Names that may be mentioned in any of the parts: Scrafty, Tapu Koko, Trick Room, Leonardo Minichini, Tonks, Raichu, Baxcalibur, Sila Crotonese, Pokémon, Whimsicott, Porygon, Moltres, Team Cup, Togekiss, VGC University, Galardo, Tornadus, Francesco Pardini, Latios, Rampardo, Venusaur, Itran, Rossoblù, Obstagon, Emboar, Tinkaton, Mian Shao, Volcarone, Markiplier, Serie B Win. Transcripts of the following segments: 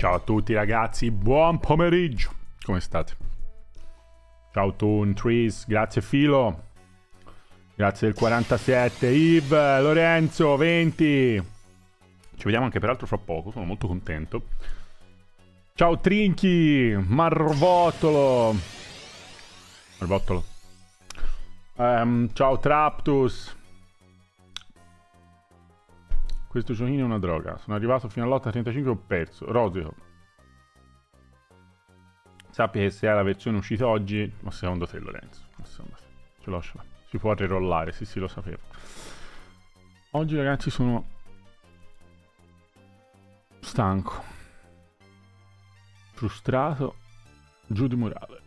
Ciao a tutti ragazzi, buon pomeriggio. Come state? Ciao Toon, Trees, grazie Filo. Grazie del 47, Yves, Lorenzo, 20. Ci vediamo anche peraltro fra poco, sono molto contento. Ciao Trinchi, Marvotolo. Marvotolo. Ciao Traptus. Questo giochino è una droga. Sono arrivato fino all'8.35 e ho perso. Rosico. Sappi che se hai la versione uscita oggi... Ma secondo te, Lorenzo? Ma secondo te. Ce l'ho, ce l'ho. Si può rirollare. Sì, sì, lo sapevo. Oggi, ragazzi, sono... stanco. Frustrato. Giù di morale.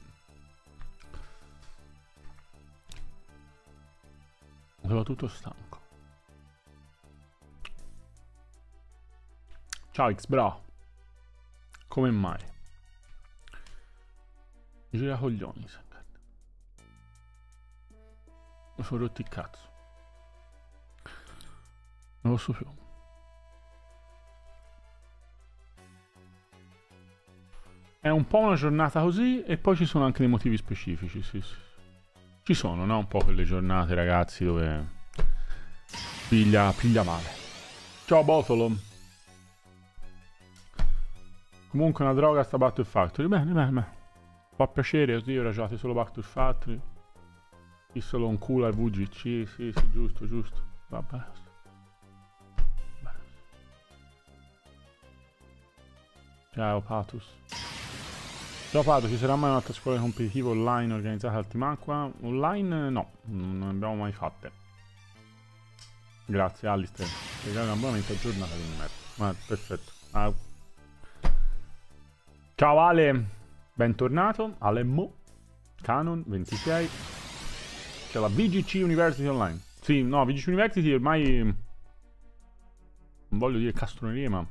Soprattutto stanco. Ciao X-Bra. Come mai? Gira coglioni. Mi sono rotti il cazzo. Non posso più. È un po' una giornata così. E poi ci sono anche dei motivi specifici. Sì, sì. Ci sono, no? Un po' quelle giornate, ragazzi, dove piglia male. Ciao Botolo. Comunque una droga sta BattleFactory. Bene, bene, bene. Fa piacere così, raggiate solo BattleFactory. Chi solo un culo al VGC, sì, sì, giusto, giusto. Vabbè. Ciao Patus. Ciao Patus, ci sarà mai un'altra scuola competitiva online organizzata al Timacqua? Online no, non ne abbiamo mai fatte. Grazie Alistair. Regalo un abbonamento aggiornato di merda. Ma perfetto. Ah. Ciao Ale, bentornato, Ale Mo, Canon 26, c'è la VGC University online, sì, no, VGC University ormai, non voglio dire castronerie, ma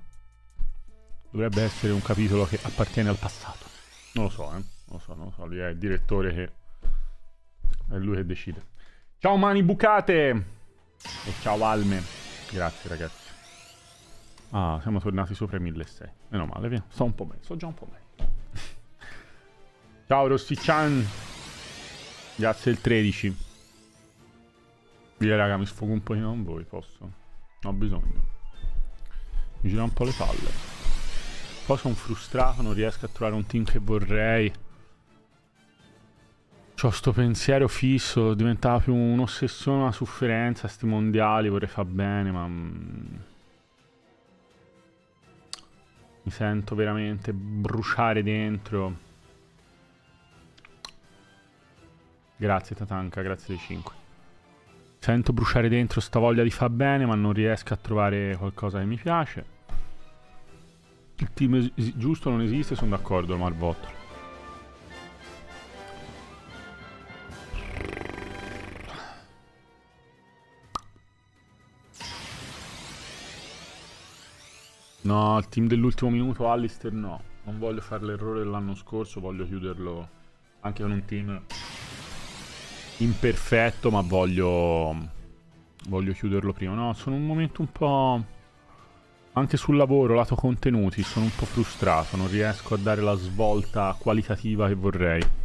dovrebbe essere un capitolo che appartiene al passato, non lo so, non lo so, lui è il direttore che, è lui che decide. Ciao Mani Bucate, e ciao Alme, grazie ragazzi. Ah, siamo tornati sopra i 1600. Meno male, via. Sto un po' meglio, sto già un po' meglio. Ciao Rossiccian. Grazie il 13. Via raga, mi sfogo un pochino con voi, posso? Ho bisogno. Mi gira un po' le palle. Poi sono frustrato, non riesco a trovare un team che vorrei. C'ho sto pensiero fisso, diventava più un'ossessione, una sofferenza, sti mondiali, vorrei far bene, ma... mi sento veramente bruciare dentro. Grazie Tatanka, grazie dei 5. Sento bruciare dentro sta voglia di far bene, ma non riesco a trovare qualcosa che mi piace. Il team giusto non esiste, sono d'accordo, Marvotto. No, il team dell'ultimo minuto, Alistair, no. Non voglio fare l'errore dell'anno scorso, voglio chiuderlo anche con un team imperfetto, ma voglio chiuderlo prima. No, sono un momento un po'... anche sul lavoro, lato contenuti, sono un po' frustrato. Non riesco a dare la svolta qualitativa che vorrei.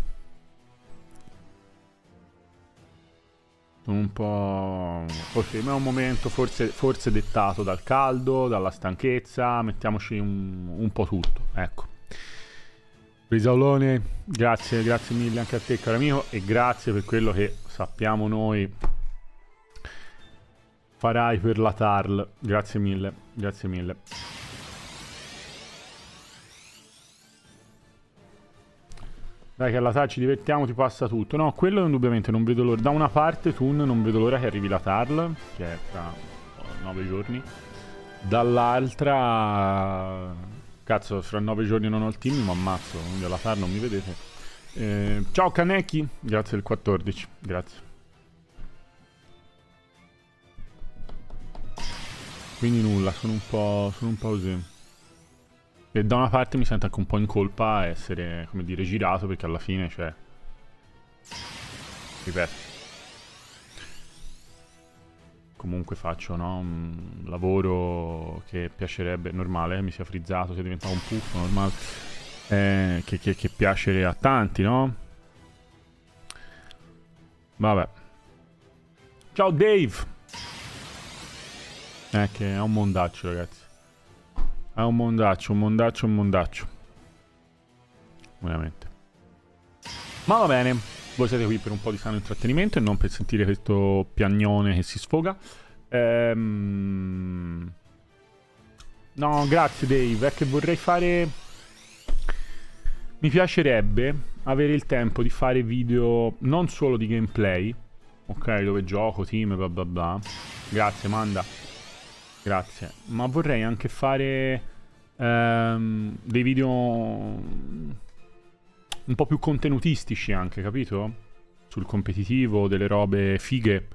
Un po'... forse è un momento forse dettato dal caldo, dalla stanchezza, mettiamoci un po' tutto, ecco. Risaulone, grazie, grazie mille anche a te caro amico e grazie per quello che sappiamo noi farai per la Tarl, grazie mille, grazie mille. Dai che alla Tarl ci divertiamo, ti passa tutto. No, quello indubbiamente non vedo l'ora. Da una parte, Toon, non vedo l'ora che arrivi la Tarl, che è tra 9 giorni. Dall'altra... cazzo, fra 9 giorni non ho il team, mi ammazzo. Quindi alla Tarl non mi vedete. Ciao Kaneki, grazie del 14, grazie. Quindi nulla, sono un po' così. E da una parte mi sento anche un po' in colpa a essere, come dire, girato, perché alla fine, cioè... ripeto. comunque faccio, no, un lavoro che piacerebbe, normale, mi sia frizzato, sia diventato un puffo, normale, che piace a tanti, no? Vabbè. Ciao Dave! Che è un mondaccio, ragazzi. È un mondaccio, un mondaccio, un mondaccio. Veramente. Ma va bene, voi siete qui per un po' di sano intrattenimento e non per sentire questo piagnone che si sfoga. No, grazie Dave, è che vorrei fare... Mi piacerebbe avere il tempo di fare video non solo di gameplay, ok, dove gioco, team, bla bla bla. Grazie, Manda. Grazie. Ma vorrei anche fare dei video un po' più contenutistici anche, capito? Sul competitivo, delle robe fighe.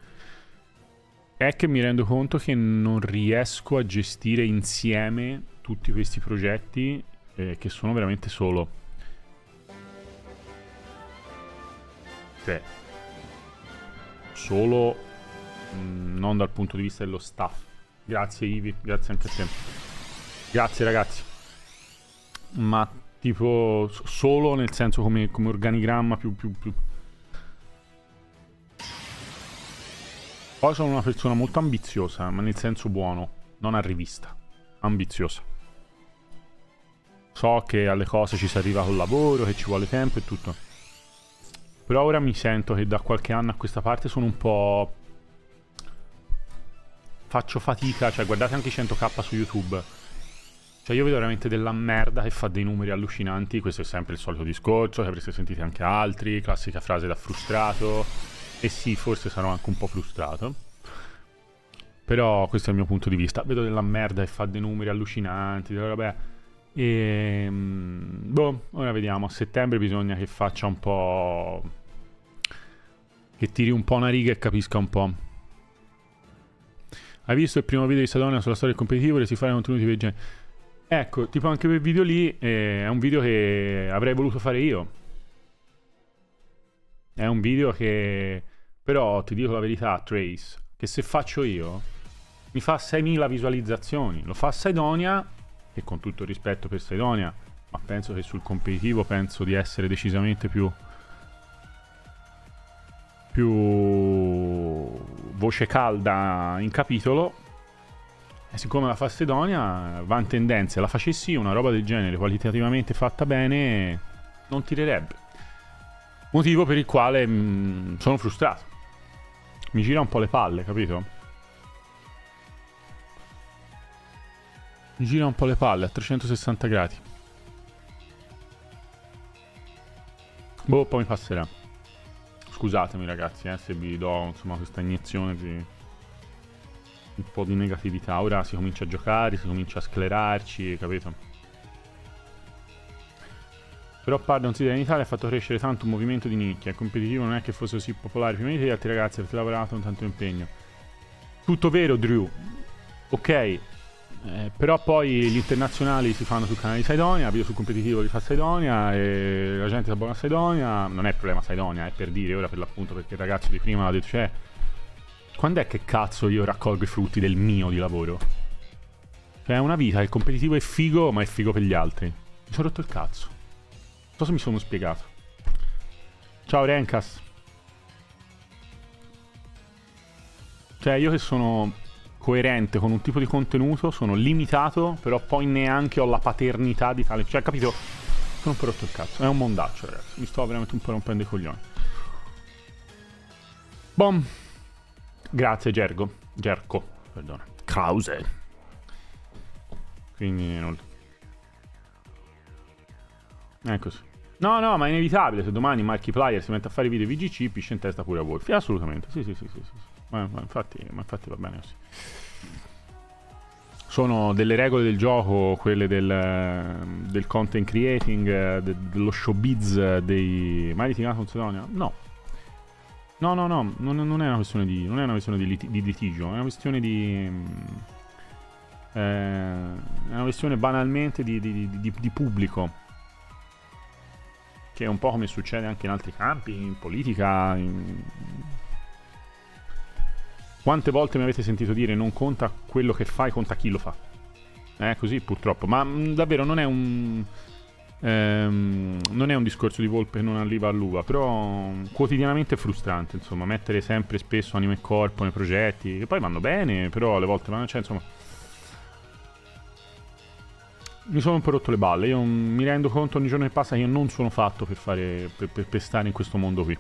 È che mi rendo conto che non riesco a gestire insieme tutti questi progetti che sono veramente solo. Cioè, solo non dal punto di vista dello staff. Grazie Ivi, grazie anche a te. Grazie ragazzi. Ma tipo solo nel senso come organigramma più. Poi sono una persona molto ambiziosa, ma nel senso buono, non a rivista. Ambiziosa. So che alle cose ci si arriva col lavoro, che ci vuole tempo e tutto. Però ora mi sento che da qualche anno a questa parte sono un po'... Faccio fatica, cioè guardate anche i 100k su YouTube. Cioè io vedo veramente della merda che fa dei numeri allucinanti. Questo è sempre il solito discorso, che avreste sentito anche altri. Classica frase da frustrato. E sì, forse sarò anche un po' frustrato. Però questo è il mio punto di vista. Vedo della merda che fa dei numeri allucinanti. Vabbè. E... Boh, ora vediamo. A settembre bisogna che faccia un po'... Che tiri un po' una riga e capisca un po'. Hai visto il primo video di Cydonia sulla storia del competitivo? Volessi fare contenuti del genere? Ecco, tipo anche quel video lì è un video che avrei voluto fare io. È un video che... Però ti dico la verità, Trace, che se faccio io mi fa 6.000 visualizzazioni. Lo fa Cydonia, e con tutto il rispetto per Cydonia, ma penso che sul competitivo penso di essere decisamente più voce calda in capitolo, e siccome la fa Cydonia va in tendenza. La facessi una roba del genere qualitativamente fatta bene non tirerebbe, motivo per il quale sono frustrato, mi gira un po' le palle, capito? Mi gira un po' le palle a 360 gradi. Boh, poi mi passerà. Scusatemi ragazzi, se vi do insomma questa iniezione di un po' di negatività. Ora si comincia a giocare, si comincia a sclerarci, capito? Però Pardo considera in Italia ha fatto crescere tanto un movimento di nicchia. Il competitivo non è che fosse così popolare prima di te, gli altri ragazzi avete lavorato con tanto impegno. Tutto vero, Drew. Ok, però poi gli internazionali si fanno sul canale di Cydonia, video sul competitivo li fa Cydonia e la gente si abbona a Cydonia. Non è il problema Cydonia, è per dire ora per l'appunto, perché il ragazzo di prima l'ha detto, cioè quando è che cazzo io raccolgo i frutti del mio di lavoro? Cioè è una vita, il competitivo è figo, ma è figo per gli altri. Mi sono rotto il cazzo, non so se mi sono spiegato. Ciao Renkas. Cioè io che sono coerente con un tipo di contenuto, sono limitato, però poi neanche ho la paternità di tale... Cioè, capito? Sono un po' rotto il cazzo. È un mondaccio, ragazzi. Mi sto veramente un po' rompendo i coglioni. Bom. Grazie, Gergo. Gerco, perdona. Krause. Quindi... Non... Eccoci. No, no, ma è inevitabile. Se domani Markiplier si mette a fare video VGC, pisce in testa pure a voi. Assolutamente. Sì. Ma infatti va bene così. Sono delle regole del gioco, quelle del content creating, dello showbiz, dei... Mai litigato con Cydonia? No. No, non è una questione di... Non è una questione di litigio, è una questione di... è una questione banalmente di pubblico. Che è un po' come succede anche in altri campi, in politica, in... Quante volte mi avete sentito dire non conta quello che fai, conta chi lo fa? Così purtroppo. Ma davvero non è un... non è un discorso di volpe che non arriva all'uva, però quotidianamente è frustrante, insomma, mettere sempre spesso anima e corpo nei progetti, che poi vanno bene, però alle volte vanno, cioè, insomma, mi sono un po' rotto le balle. Io mi rendo conto ogni giorno che passa che io non sono fatto per fare, per stare in questo mondo qui.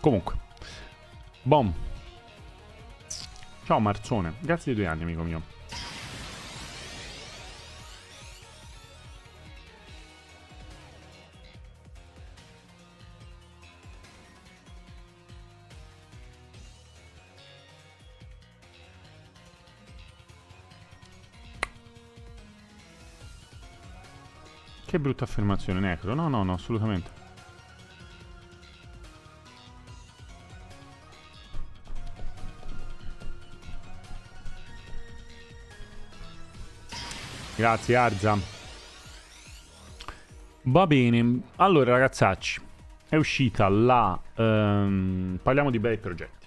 Comunque, bom. Ciao Marzone, grazie dei 2 anni, amico mio. Che brutta affermazione, Necro. No, no, no, assolutamente. Grazie, Arza. Va bene. Allora, ragazzacci, è uscita la... parliamo di bei progetti.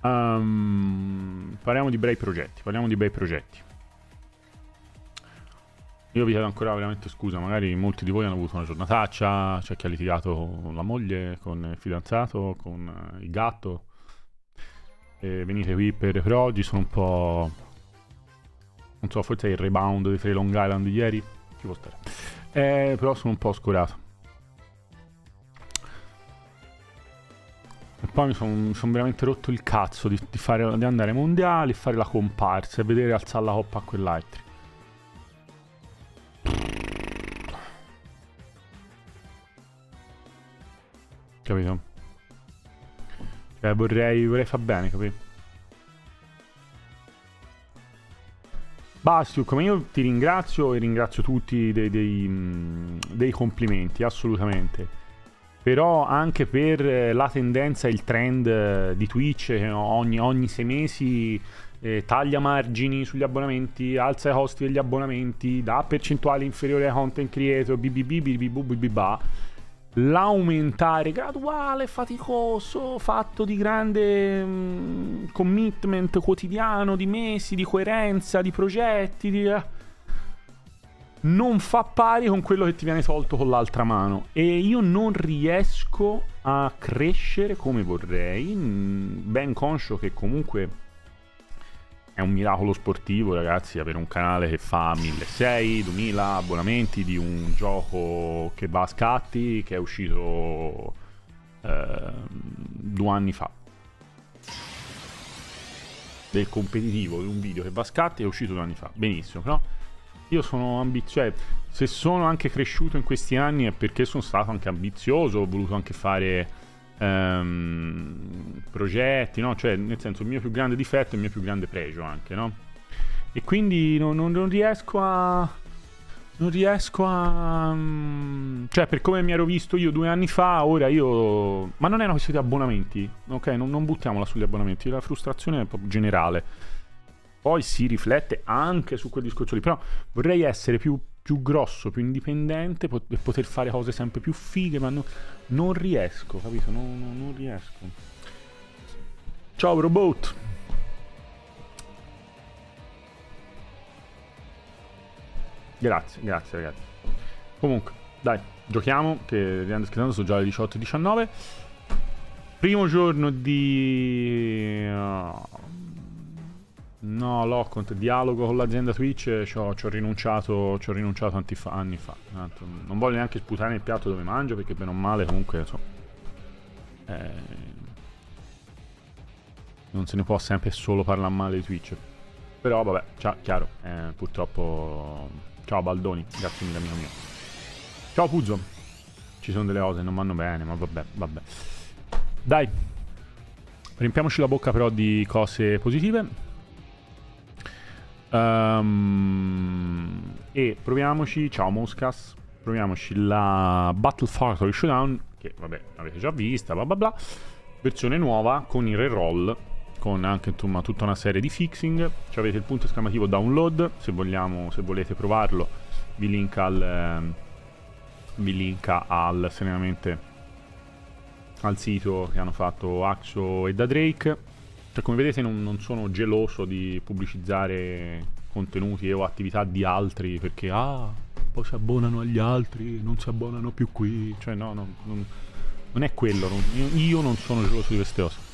Parliamo di bei progetti. Io vi chiedo ancora veramente scusa, magari molti di voi hanno avuto una giornataccia, c'è chi ha litigato con la moglie, con il fidanzato, con il gatto. E venite qui per oggi, sono un po'... non so, forse è il rebound dei 3 Long Island di ieri, ci può stare. Però sono un po' scorato. E poi mi son veramente rotto il cazzo di andare ai mondiali, fare la comparsa e vedere alzare la coppa a quell'altro. Capito? Cioè vorrei far bene, capito? Bastiu, come io ti ringrazio e ringrazio tutti dei complimenti, assolutamente. Però anche per la tendenza e il trend di Twitch, che ogni 6 mesi taglia margini sugli abbonamenti, alza i costi degli abbonamenti, dà percentuale inferiore ai content creator, l'aumentare graduale, faticoso, fatto di grande commitment quotidiano, di mesi, di coerenza, di progetti, non fa pari con quello che ti viene tolto con l'altra mano, e io non riesco a crescere come vorrei, ben conscio che comunque è un miracolo sportivo, ragazzi, avere un canale che fa 1600, 2000 abbonamenti di un gioco che va a scatti, che è uscito 2 anni fa, del competitivo, di un video che va a scatti, è uscito 2 anni fa, benissimo, però io sono ambizioso, cioè, se sono anche cresciuto in questi anni è perché sono stato anche ambizioso, ho voluto anche fare... progetti, no? Cioè, nel senso, il mio più grande difetto è il mio più grande pregio anche, no? E quindi non riesco a cioè, per come mi ero visto io 2 anni fa, ora io... ma non è una questione di abbonamenti, ok? Non buttiamola sugli abbonamenti, la frustrazione è proprio generale, poi si riflette anche su quel discorso lì, però vorrei essere più grosso, più indipendente, per poter fare cose sempre più fighe, ma non riesco, capito? Non riesco. Ciao Robot. Grazie, grazie ragazzi. Comunque, dai, giochiamo, che andiamo scherzando, sono già alle 18:19. Primo giorno di... no, l'ho contro dialogo con l'azienda Twitch, ci ho rinunciato anni fa. Tanto, non voglio neanche sputare nel piatto dove mangio, perché bene o male comunque so, non se ne può sempre solo parlare male di Twitch. Però vabbè, ciao, chiaro, purtroppo. Ciao Baldoni, grazie mille amico mio. Ciao Puzzo. Ci sono delle cose che non vanno bene, ma vabbè, vabbè. Dai, riempiamoci la bocca però di cose positive. E proviamoci, ciao Moscas, proviamoci la BattleFactory Showdown, che vabbè avete già vista, bla bla bla, versione nuova con il reroll, con anche insomma tutta una serie di fixing. Cioè, avete il punto esclamativo download, se volete provarlo vi linka serenamente al sito che hanno fatto Axo e da Drake. Cioè, come vedete, non sono geloso di pubblicizzare contenuti o attività di altri, perché poi si abbonano agli altri, non si abbonano più qui. Cioè non è quello, io non sono geloso di queste cose.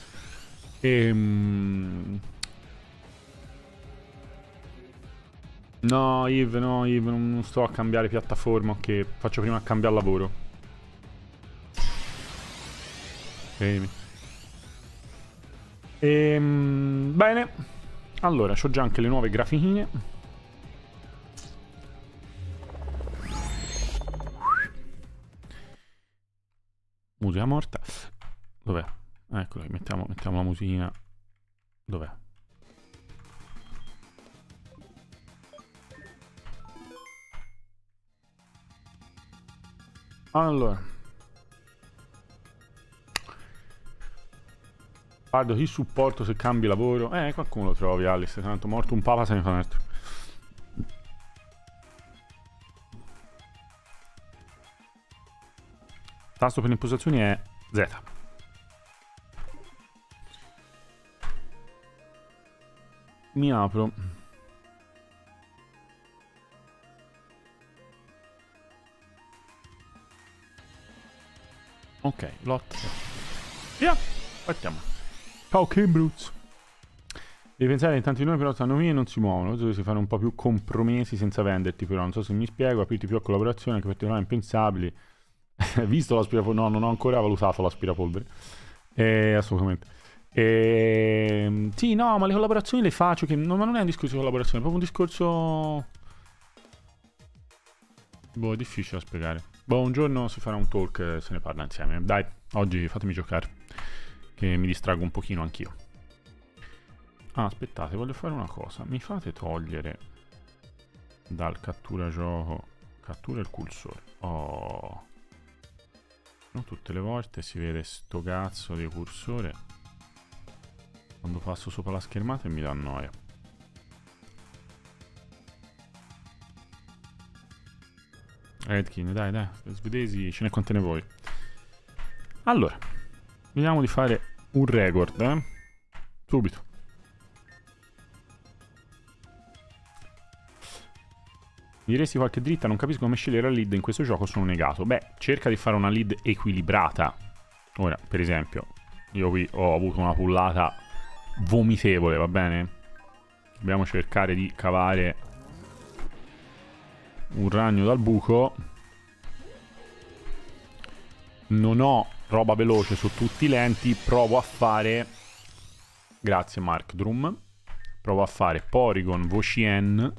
No, Yves, non sto a cambiare piattaforma, ok, faccio prima a cambiare lavoro. Bene, allora, c'ho già anche le nuove grafichine. Musica morta. Dov'è? Eccola, mettiamo la musichina. Dov'è? Allora, guardo chi supporto se cambi lavoro. Qualcuno lo trovi, Alice. Tanto morto un papa se ne fa un altro. Tasto per le impostazioni è Z. Mi apro. Ok, lot. Via! Partiamo. Ciao Kimbruz. Devi pensare che tanti di noi però stanno via e non si muovono. Dovresti fare un po' più compromessi senza venderti, però. Non so se mi spiego, aprirti più a collaborazione, che per te non è impensabile. Visto l'aspirapolvere? No, non ho ancora valutato l'aspirapolvere. Assolutamente. Sì, no, ma le collaborazioni le faccio. Ma non è un discorso di collaborazione, è proprio un discorso... Boh, è difficile da spiegare. Boh, un giorno si farà un talk e se ne parla insieme. Dai, oggi fatemi giocare, che mi distraggo un pochino anch'io. Ah, aspettate, voglio fare una cosa. Mi fate togliere dal cattura gioco... Cattura il cursore. Oh. Non tutte le volte si vede sto cazzo di cursore. Quando passo sopra la schermata e mi dà noia. Redkin, dai, svedesi, ce ne quante ne vuoi. Allora, vediamo di fare un record, Subito. Mi diresti qualche dritta? Non capisco come scegliere la lead in questo gioco, sono negato. Beh, cerca di fare una lead equilibrata. Ora, per esempio, io qui ho avuto una pullata vomitevole, va bene? Dobbiamo cercare di cavare un ragno dal buco. Non ho roba veloce su tutti i lenti. Provo a fare... Grazie Mark Drum. Provo a fare Porygon Vocien...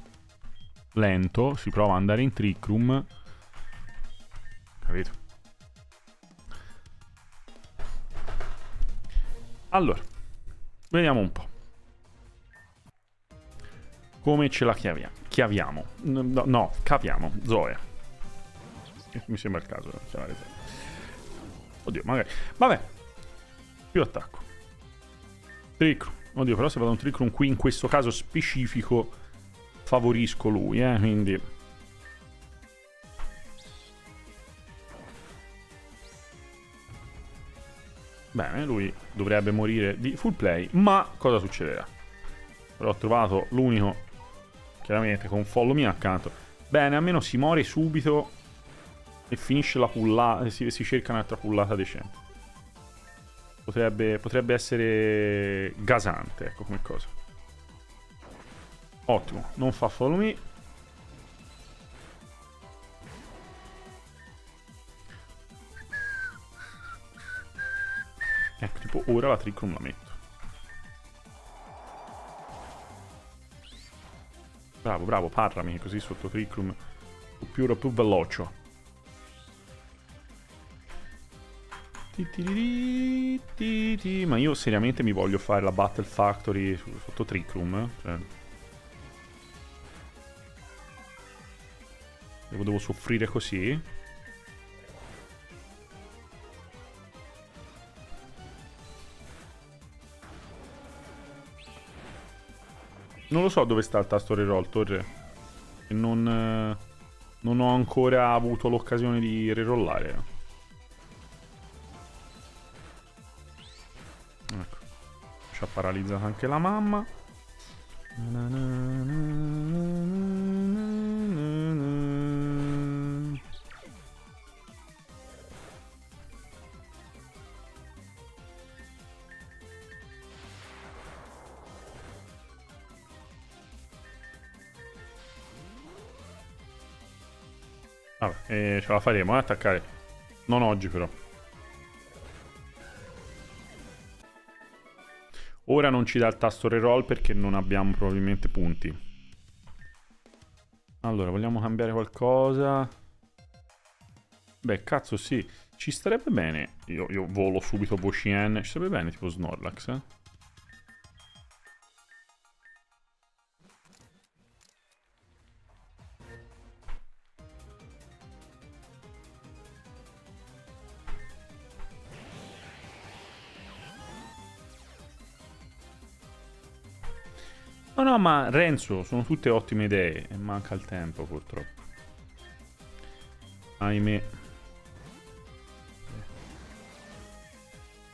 lento, si prova ad andare in Trick Room, capito? Allora, vediamo un po' come ce la chiaviamo. No, capiamo, Zoe. Mi sembra il caso di chiamare Zoe. Oddio, magari. Vabbè, più attacco. Trick Room. Oddio, però se vado a un Trick Room qui, in questo caso specifico... favorisco lui, quindi bene, lui dovrebbe morire di full play, ma cosa succederà? Però ho trovato l'unico, chiaramente con follow me accanto. Bene, almeno si muore subito e finisce la pullata e si cerca un'altra pullata decente. Potrebbe essere gasante, ecco, come cosa. Ottimo, non fa follow me. Ecco, tipo ora la Trick Room la metto. Bravo, bravo, parlami così sotto Trick Room. Più veloce. Ma io seriamente mi voglio fare la BattleFactory sotto Trick Room, cioè. Devo soffrire così. Non lo so dove sta il tasto reroll, torre. Non ho ancora avuto l'occasione di rerollare. Ci ha paralizzato anche la mamma. Vabbè, ce la faremo ad attaccare. Non oggi però. Ora non ci dà il tasto reroll perché non abbiamo probabilmente punti. Allora, vogliamo cambiare qualcosa? Beh, cazzo sì. Ci starebbe bene. Io volo subito Voscien. Ci starebbe bene tipo Snorlax, eh? No, no, ma Renzo, sono tutte ottime idee e manca il tempo, purtroppo. Ahimè.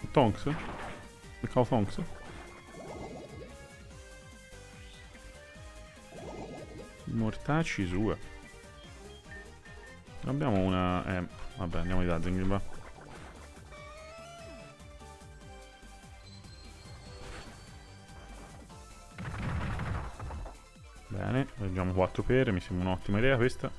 Tonks? Mercavo Tonks? Mortacci sua. Non abbiamo una... vabbè, andiamo di là, Zinghima. Bene, leggiamo 4 pere, mi sembra un'ottima idea questa.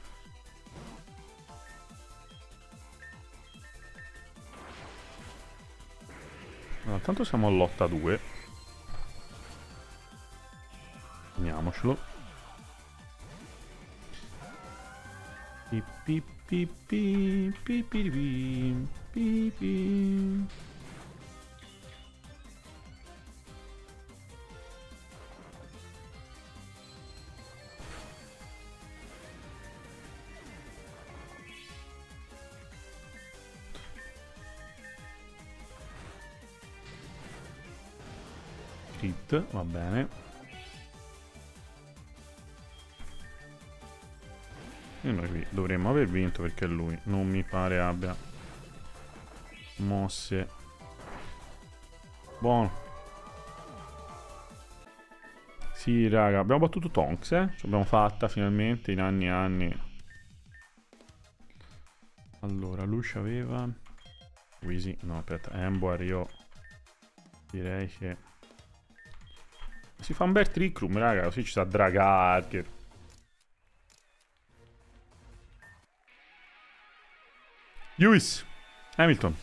Allora, tanto siamo all'8 a 2. Prendiamocelo. Va bene. E noi qui dovremmo aver vinto perché lui non mi pare abbia mosse. Buono. Sì raga, abbiamo battuto Tonks, eh? Ce l'abbiamo fatta finalmente in anni e anni. Allora lui aveva Weezing, no aspetta, Emboar. Io direi che si fa un bel Trick Room, raga, così ci sta Dragapult. Lewis Hamilton.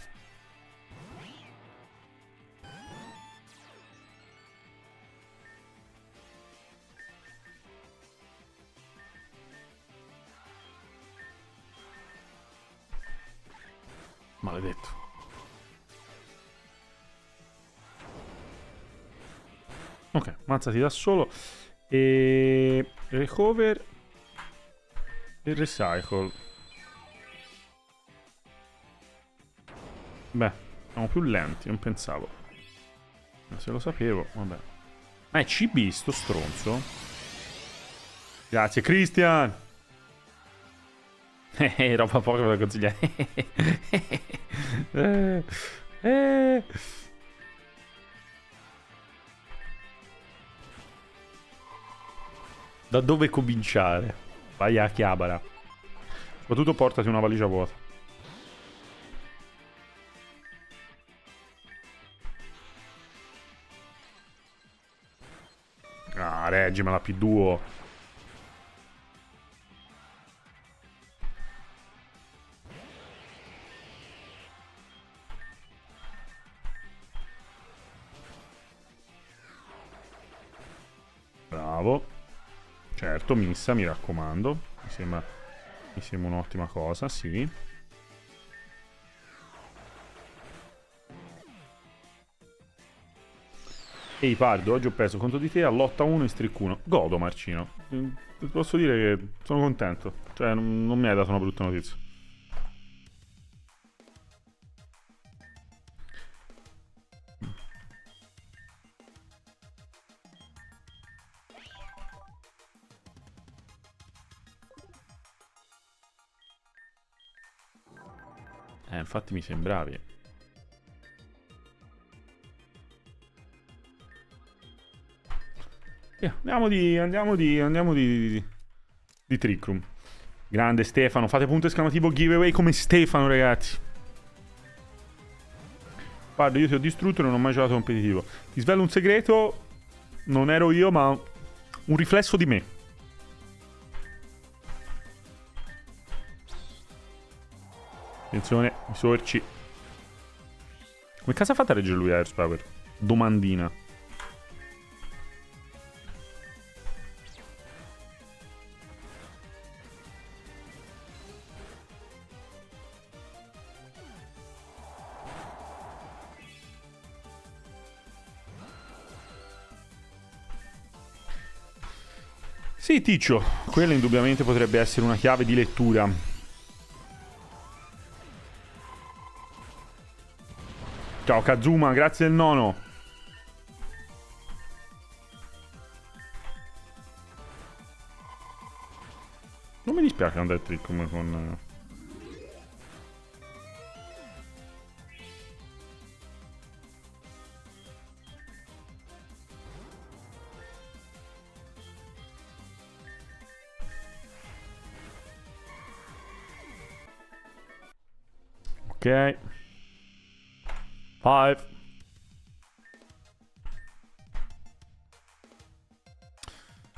Maledetto. Ok, mazzati da solo. E recover e recycle. Beh, siamo più lenti, non pensavo. Ma se lo sapevo, vabbè. Ma è CB sto stronzo? Grazie Christian. Roba poca da consigliare. Da dove cominciare? Vai a Chiabara. Soprattutto portati una valigia vuota. Ah, Regi, me la P2. Bravo. Certo, missa, mi raccomando. Mi sembra un'ottima cosa, sì. Ehi Pardo, oggi ho perso contro di te all'8-1 in streak 1. Godo Marcino. Ti posso dire che sono contento. Cioè, non mi hai dato una brutta notizia. Infatti mi sembravi. Via, andiamo di Trick Room. Grande Stefano, fate punto esclamativo giveaway come Stefano, ragazzi. Guarda, io ti ho distrutto e non ho mai giocato competitivo. Ti svelo un segreto, non ero io ma un riflesso di me. Attenzione, i sorci. Come cazzo ha fatto a reggere lui Air Power? Domandina. Sì, Ticcio, quella indubbiamente potrebbe essere una chiave di lettura. Ciao Kazuma, grazie del nono. Non mi dispiace andare a Trick Room con... Ok. 5.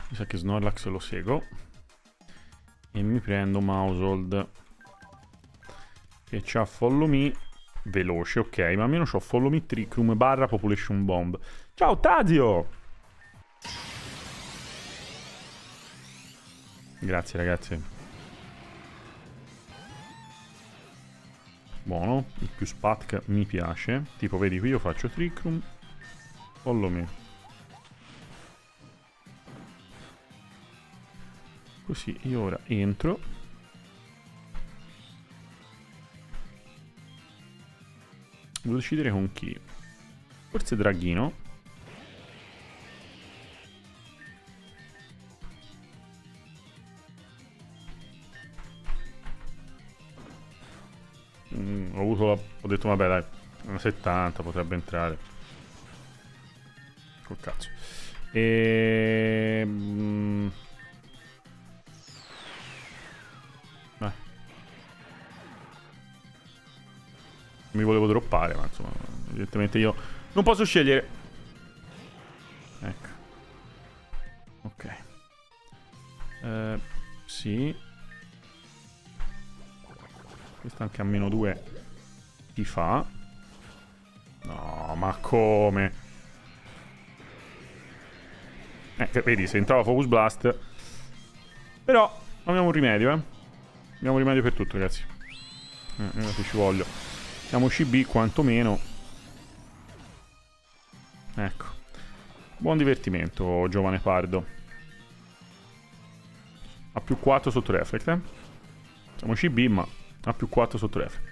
Mi sa che Snorlax lo seguo. E mi prendo Mousehold, che c'ha Follow Me veloce, ok. Ma almeno c'ho Follow Me Trick Room / Population Bomb. Ciao Tazio! Grazie ragazzi. Buono, il più spatk mi piace. Tipo vedi qui io faccio Trick Room, Follow Me. Così io ora entro. Devo decidere con chi. Forse Draghino. Ho detto vabbè dai, una 70 potrebbe entrare. Col cazzo. Mi volevo droppare, ma insomma, evidentemente io non posso scegliere. Ecco. Ok. Sì. Questa anche a -2. Ti fa? No, ma come? Vedi, se entrava Focus Blast. Però abbiamo un rimedio, eh. Abbiamo un rimedio per tutto, ragazzi. Io se ci voglio. Siamo CB quantomeno. Ecco. Buon divertimento, giovane Pardo. A +4 sotto Reflect, eh. Siamo CB, ma a +4 sotto Reflect.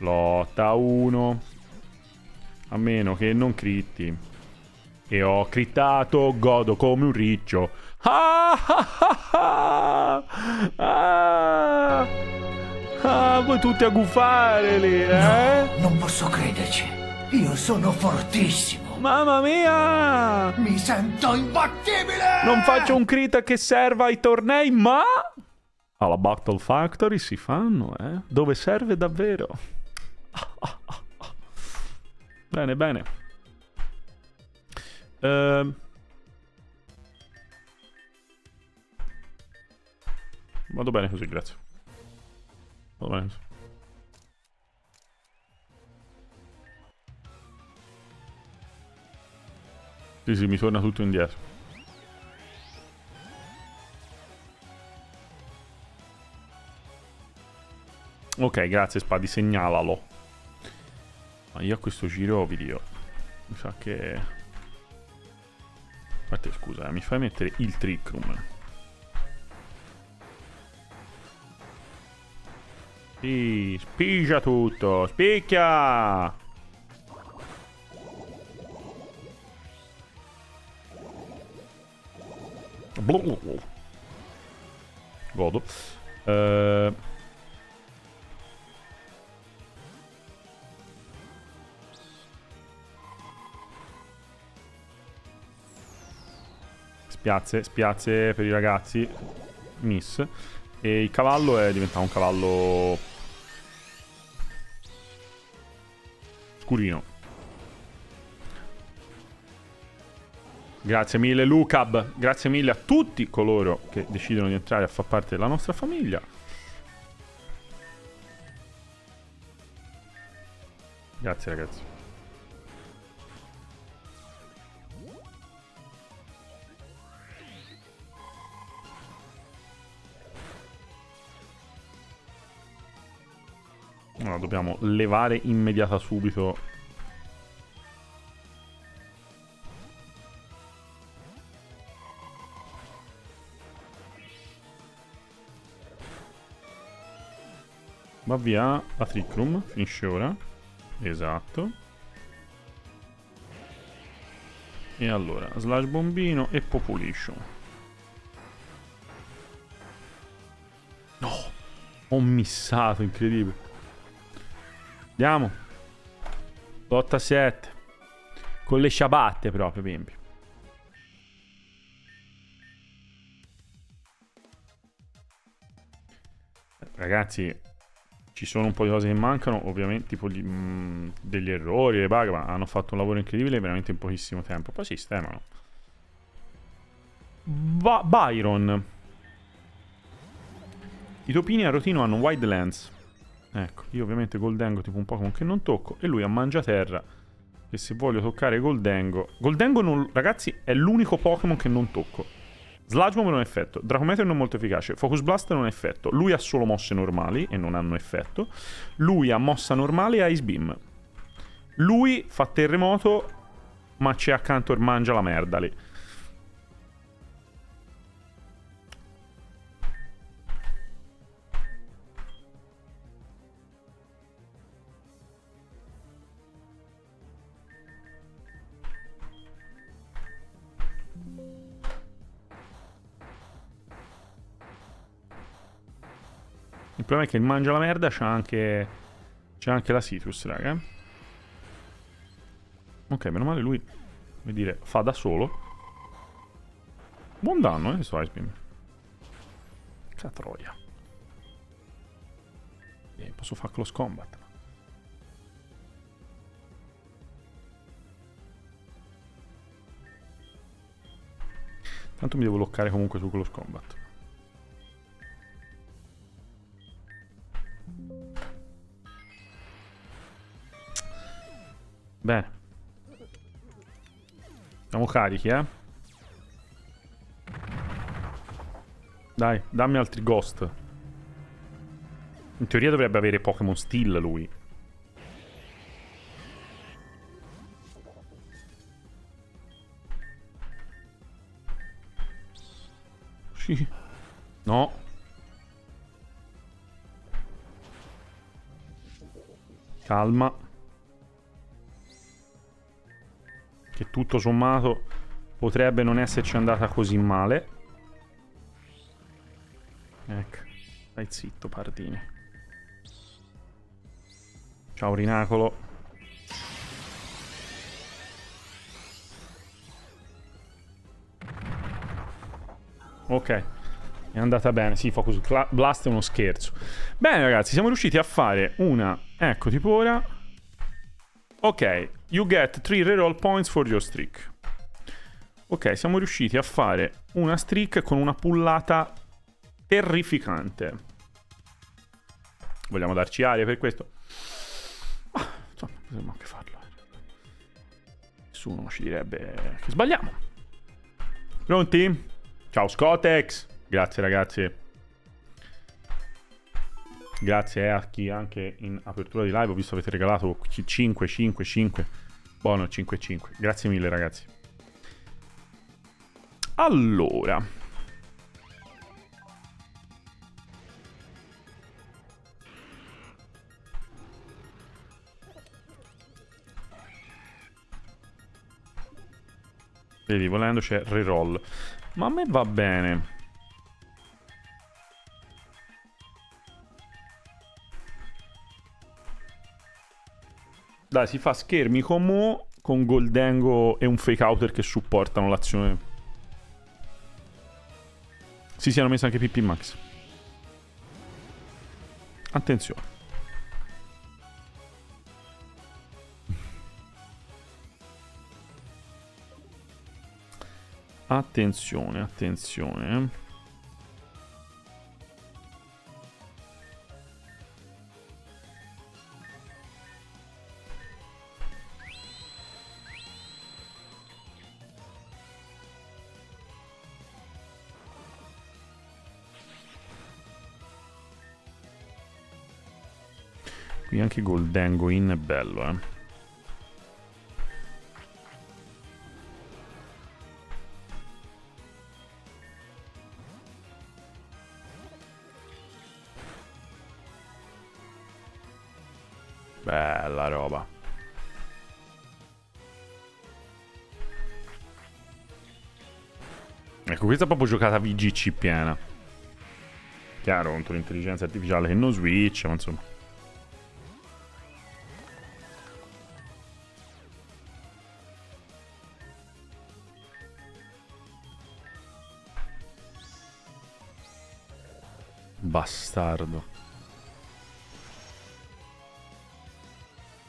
Lotta 1. A meno che non critti. E ho crittato. Godo come un riccio. Voi tutti a guffare lì, eh? No, non posso crederci. Io sono fortissimo. Mamma mia! Mi sento imbattibile! Non faccio un crit che serva ai tornei, ma... alla BattleFactory si fanno, eh? Dove serve davvero? Bene, bene. Vado bene così, grazie. Vado bene così. Sì, mi torna tutto indietro. Ok, grazie Spadi, segnalalo. Ma io a questo giro vi dirò. Mi sa che... a parte, scusa, mi fai mettere il Trick Room. Sì, spigia tutto, spicchia! Godo. Spiazze, spiazze per i ragazzi. Miss. E il cavallo è diventato un cavallo scurino. Grazie mille Lucab, grazie mille a tutti coloro che decidono di entrare a far parte della nostra famiglia. Grazie ragazzi. Allora, dobbiamo levare immediata subito. Va via la Trick Room, finisce ora. Esatto. E allora Slash Bombino e Population. No, ho missato, incredibile. Andiamo. Lotta 7. Con le ciabatte proprio, bimbi. Ragazzi, ci sono un po' di cose che mancano, ovviamente, tipo degli errori, le bug, ma hanno fatto un lavoro incredibile veramente in pochissimo tempo. Poi sistemano. Byron. I topini a rotino hanno Wide Lens. Ecco, io ovviamente Gholdengo tipo un Pokémon che non tocco. E lui a Mangiaterra, che se voglio toccare Gholdengo... Gholdengo, non, ragazzi, è l'unico Pokémon che non tocco. Sludge Bomb non ha effetto, Dracometer non molto efficace, Focus Blast non ha effetto, lui ha solo mosse normali e non hanno effetto, lui ha mossa normale e Ice Beam, lui fa terremoto ma c'è accanto e mangia la merda lì. Il problema è che il mangia la merda c'ha anche... c'ha anche la Citrus, raga. Ok, meno male lui, come dire, fa da solo. Buon danno, questo Ice Beam. Catroia. Posso fare close combat. Tanto mi devo bloccare comunque su close combat. Bene. Siamo carichi, eh. Dai, dammi altri ghost. In teoria dovrebbe avere Pokémon Steel lui. Sì. No. Calma. Che tutto sommato potrebbe non esserci andata così male. Ecco, stai zitto Pardini. Ciao Rinacolo. Ok, è andata bene. Sì, Focus Blast è uno scherzo. Bene ragazzi, siamo riusciti a fare una... Ecco, tipo ora... Ok. You get 3 reroll points for your streak. Ok, siamo riusciti a fare una streak con una pullata terrificante. Vogliamo darci aria per questo? Ma, insomma, possiamo anche farlo. Nessuno ci direbbe che sbagliamo. Pronti? Ciao Scotex! Grazie ragazzi. Grazie a chi anche in apertura di live, ho visto avete regalato 5. Buono 5-5. Grazie mille ragazzi. Allora, vedi, volendo c'è reroll, ma a me va bene. Dai, si fa schermi con Gholdengo e un fake outer che supportano l'azione Sì, hanno messo anche PP Max. Attenzione. Attenzione, attenzione. Qui anche Gholdengo in è bello, eh. Bella roba. Ecco, questa è proprio giocata VGC piena. Chiaro, contro l'intelligenza artificiale che non switch, ma insomma. Bastardo.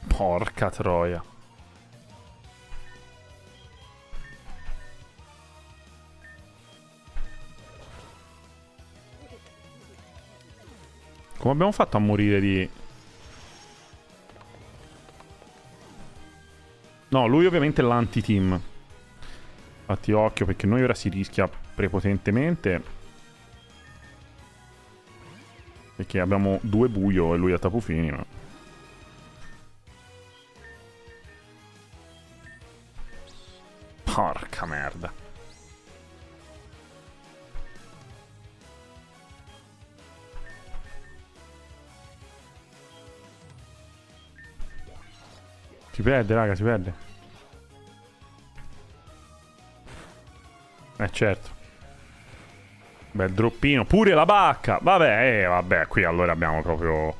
Porca troia. Come abbiamo fatto a morire di... No, lui ovviamente è l'anti-team. Fatti occhio, perché noi ora si rischia prepotentemente. Perché abbiamo due buio e lui ha Tapufini, ma... Porca merda. Si perde, raga, si perde. Certo. Bel droppino. Pure la bacca. Vabbè, vabbè, qui allora abbiamo proprio...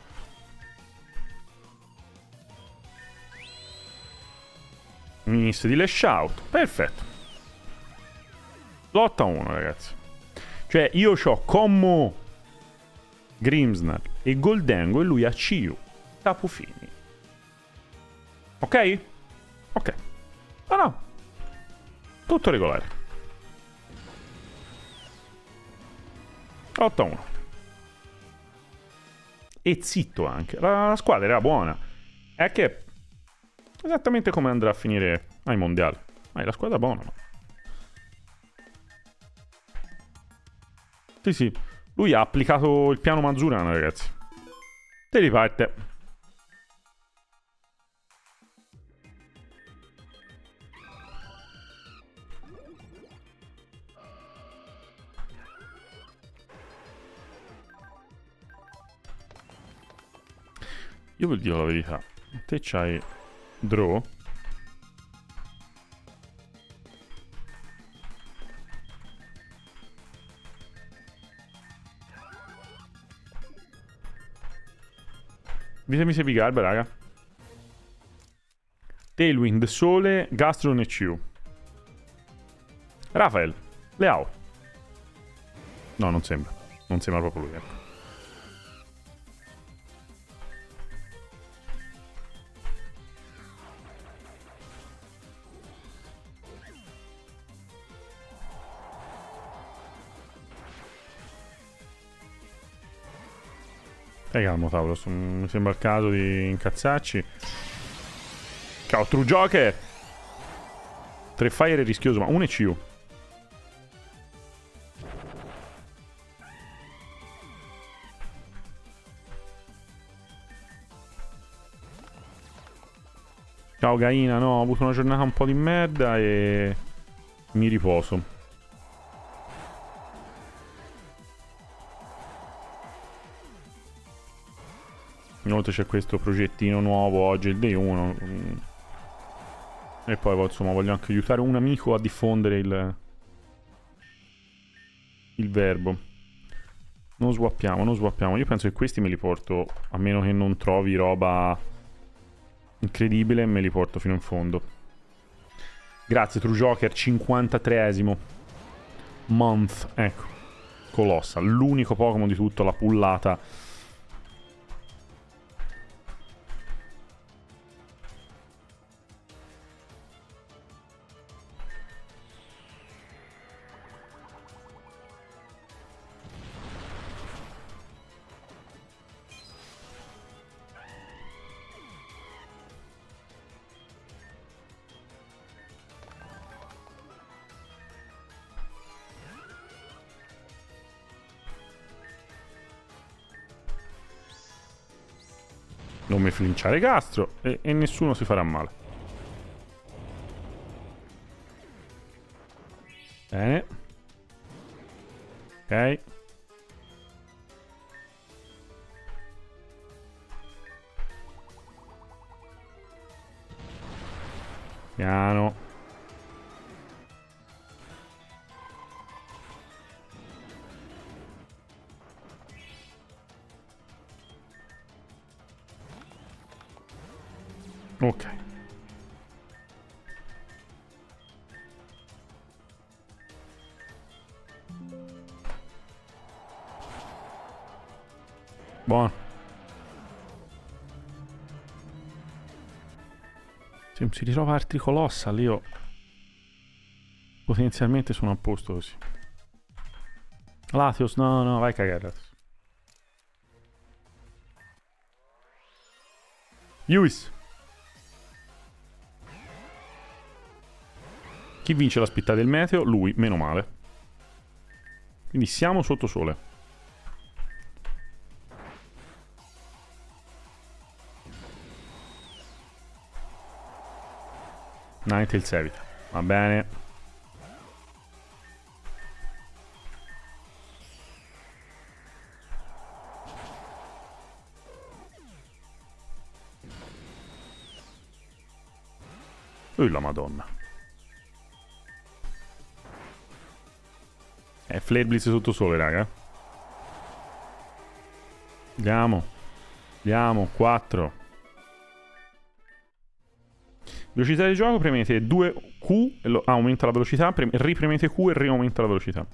Inizio di lash out. Perfetto. Lotta 1, ragazzi. Cioè io c'ho Commo, Grimmsnarl e Gholdengo e lui ha Ciu, Tapufini. Ok? Ok. Ah no. Tutto regolare. 8-1. E zitto anche. La squadra era buona. È che... Esattamente come andrà a finire ai mondiali. Ma è la squadra buona, no? Sì. Lui ha applicato il piano Manzurano, ragazzi. Te riparte. Io vi dico la verità. Te c'hai... Draw. Ditemi se vi garba, raga. Tailwind, Sole, Gastron e Ciu. Rafael, Leao. No, non sembra. Non sembra proprio lui, ecco. Stai calmo, Tauros, mi sembra il caso di incazzarci. Ciao, True Joker! 3 Fire è rischioso, ma 1 ECU. Ciao Gaina, no, ho avuto una giornata un po' di merda e... mi riposo. Inoltre c'è questo progettino nuovo oggi, il day 1. E poi insomma voglio anche aiutare un amico a diffondere il verbo. Non swappiamo, non swappiamo. Io penso che questi me li porto, a meno che non trovi roba incredibile, me li porto fino in fondo. Grazie True Joker, 53esimo month, ecco. Colossal, l'unico Pokémon di tutta la pullata. Non mi flinciare Gastro e nessuno si farà male. Bene. Ok. Piano. Ok. Buono. Se mi si ritrova altri Colossal io potenzialmente sono a posto così. Latios, no, no, vai a cagare Latios. Lewis. Chi vince la spittata del meteo? Lui, meno male. Quindi siamo sotto sole. Ninetales evita. Va bene. Oh la madonna. Flare Blitz sotto sole, raga. Andiamo. Andiamo. 4. Velocità di gioco, premete 2Q e lo aumenta la velocità. Ripremete Q e riaumenta la velocità.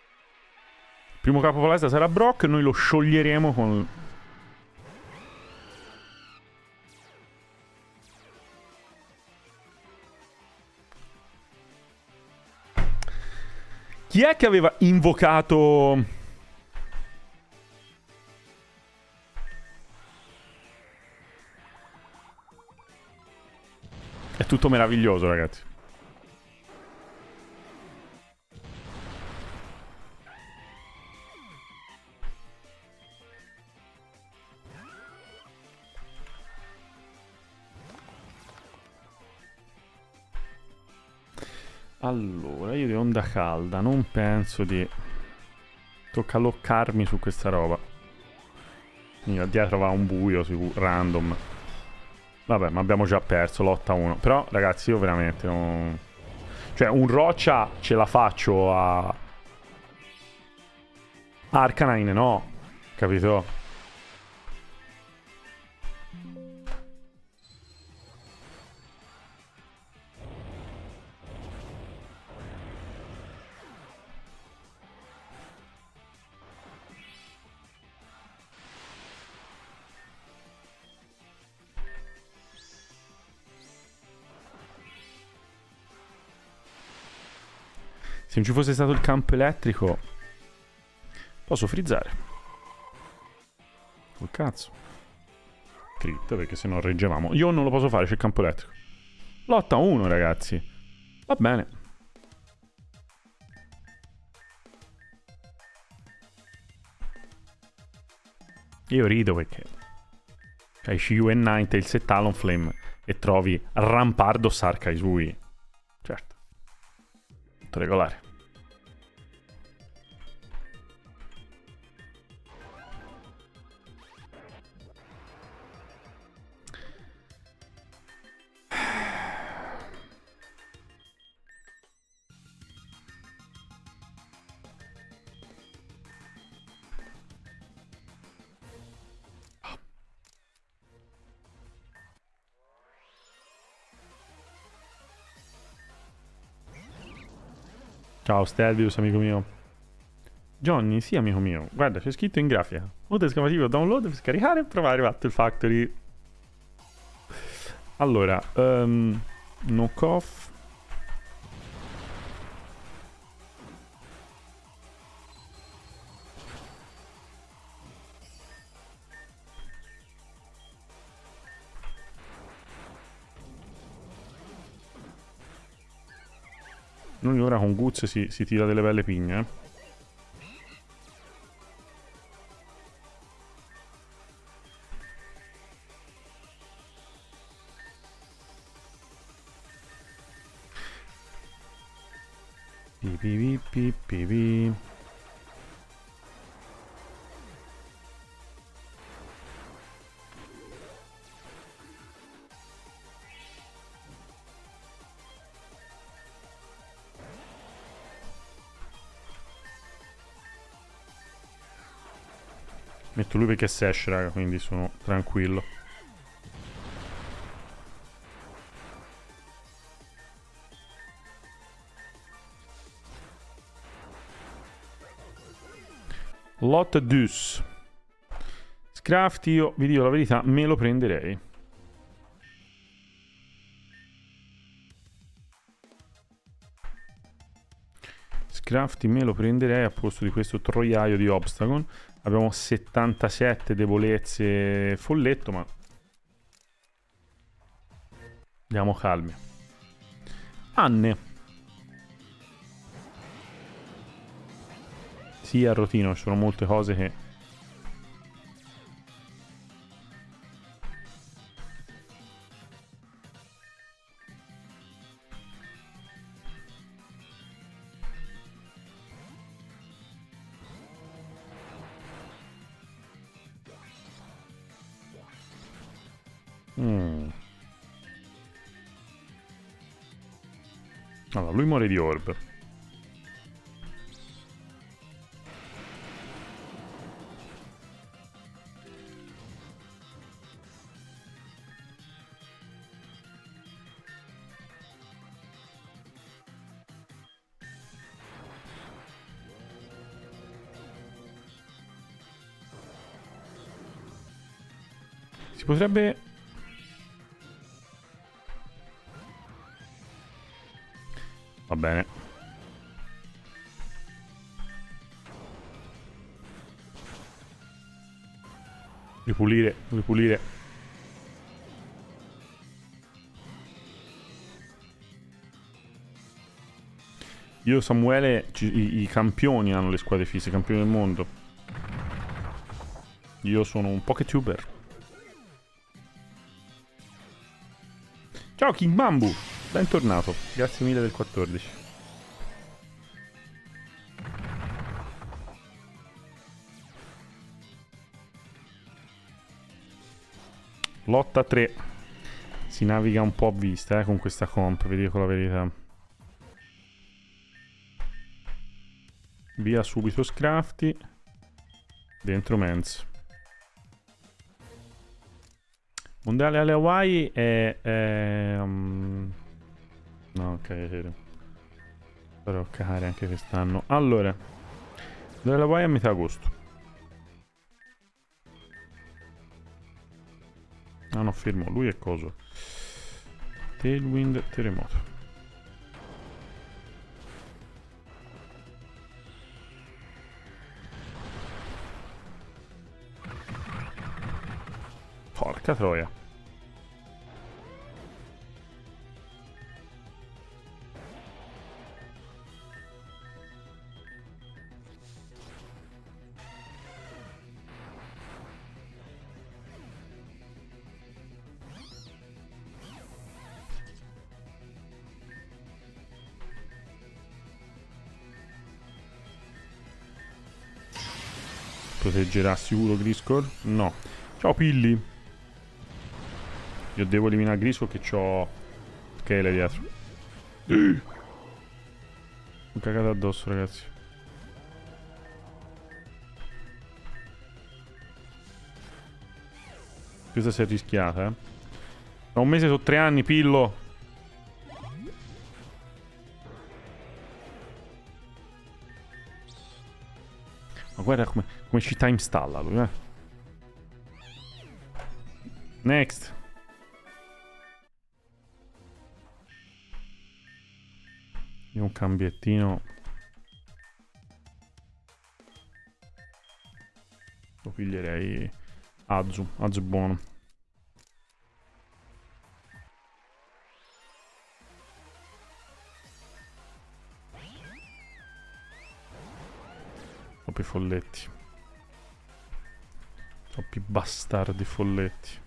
Il primo capo palestra sarà Brock. Noi lo scioglieremo con... Chi è che aveva invocato... È tutto meraviglioso, ragazzi. Allora, io di onda calda non penso di... Tocca loccarmi su questa roba. Quindi dietro va un buio, random. Vabbè, ma abbiamo già perso l'8-1. Però, ragazzi, io veramente non... Cioè, un roccia ce la faccio a... Arcanine, no? Capito? Se non ci fosse stato il campo elettrico, posso frizzare. Col cazzo. Crit, perché se no reggevamo. Io non lo posso fare, c'è il campo elettrico. Lotta 1, ragazzi. Va bene. Io rido perché... C'hai Shiyu e Ninetales e Talonflame e trovi Rampardo Sarkaisui. Certo. Regolare. Ciao Stelvius, amico mio. Johnny, sì amico mio. Guarda, c'è scritto in grafica. Voto esclamativo download per scaricare e provare BattleFactory. Allora, knock off. Noi ora con Guz si tira delle belle pigne. Pipipipipipi. Metto lui perché se esce, raga, quindi sono tranquillo. Lot dus. Scrafty, io vi dico la verità, me lo prenderei. Scrafty me lo prenderei a posto di questo troiaio di Obstagon. Abbiamo 77 debolezze folletto, ma andiamo calmi. Anne. Sì, a rotino, ci sono molte cose che... Allora, lui muore di orb. Si potrebbe... Va bene. Ripulire. Io, Samuele, i campioni hanno le squadre fisse, i campioni del mondo. Io sono un poketuber. Ciao King Bambu! Bentornato, grazie mille del 14. Lotta 3. Si naviga un po' a vista con questa comp, vi dico la verità. Via subito Scrafty. Dentro Mens. Mondiale alle Hawaii è no, ok, però cagare anche quest'anno. Allora, della vai a metà agosto. Ah no, fermo, lui è coso. Tailwind, terremoto. Porca troia. Proteggerà sicuro Griscor? No. Ciao Pilli. Io devo eliminare Griscor che c'ho... Ok, lei dietro. Un cagato addosso, ragazzi. Questa si è rischiata, eh. Da un mese sono 3 anni, Pillo. guarda come, ci time stalla lui, eh. Next. Io un cambiettino. Lo piglierei Azu, Azu buono. Troppi folletti. Troppi bastardi folletti.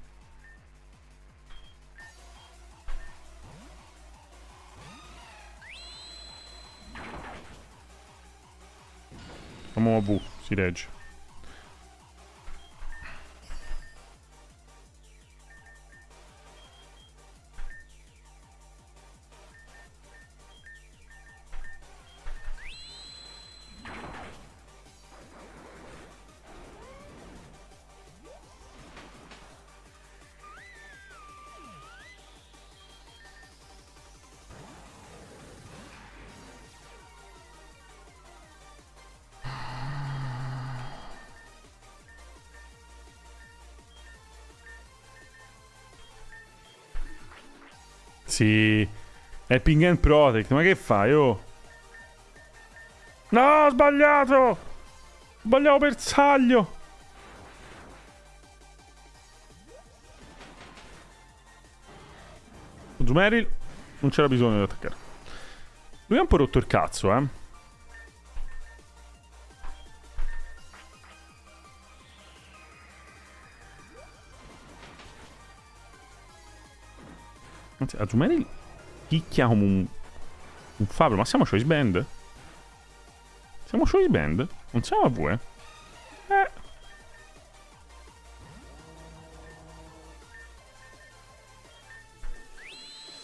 Facciamo AV, si regge. Sì, è Ping and Protect, ma che fai? Oh? No, ho sbagliato! Sbagliavo bersaglio! Zumeril, non c'era bisogno di attaccare. Lui ha un po' rotto il cazzo, eh. Azumeri picchia come un fabbro. Ma siamo choice band? Siamo choice band? Non siamo a voi?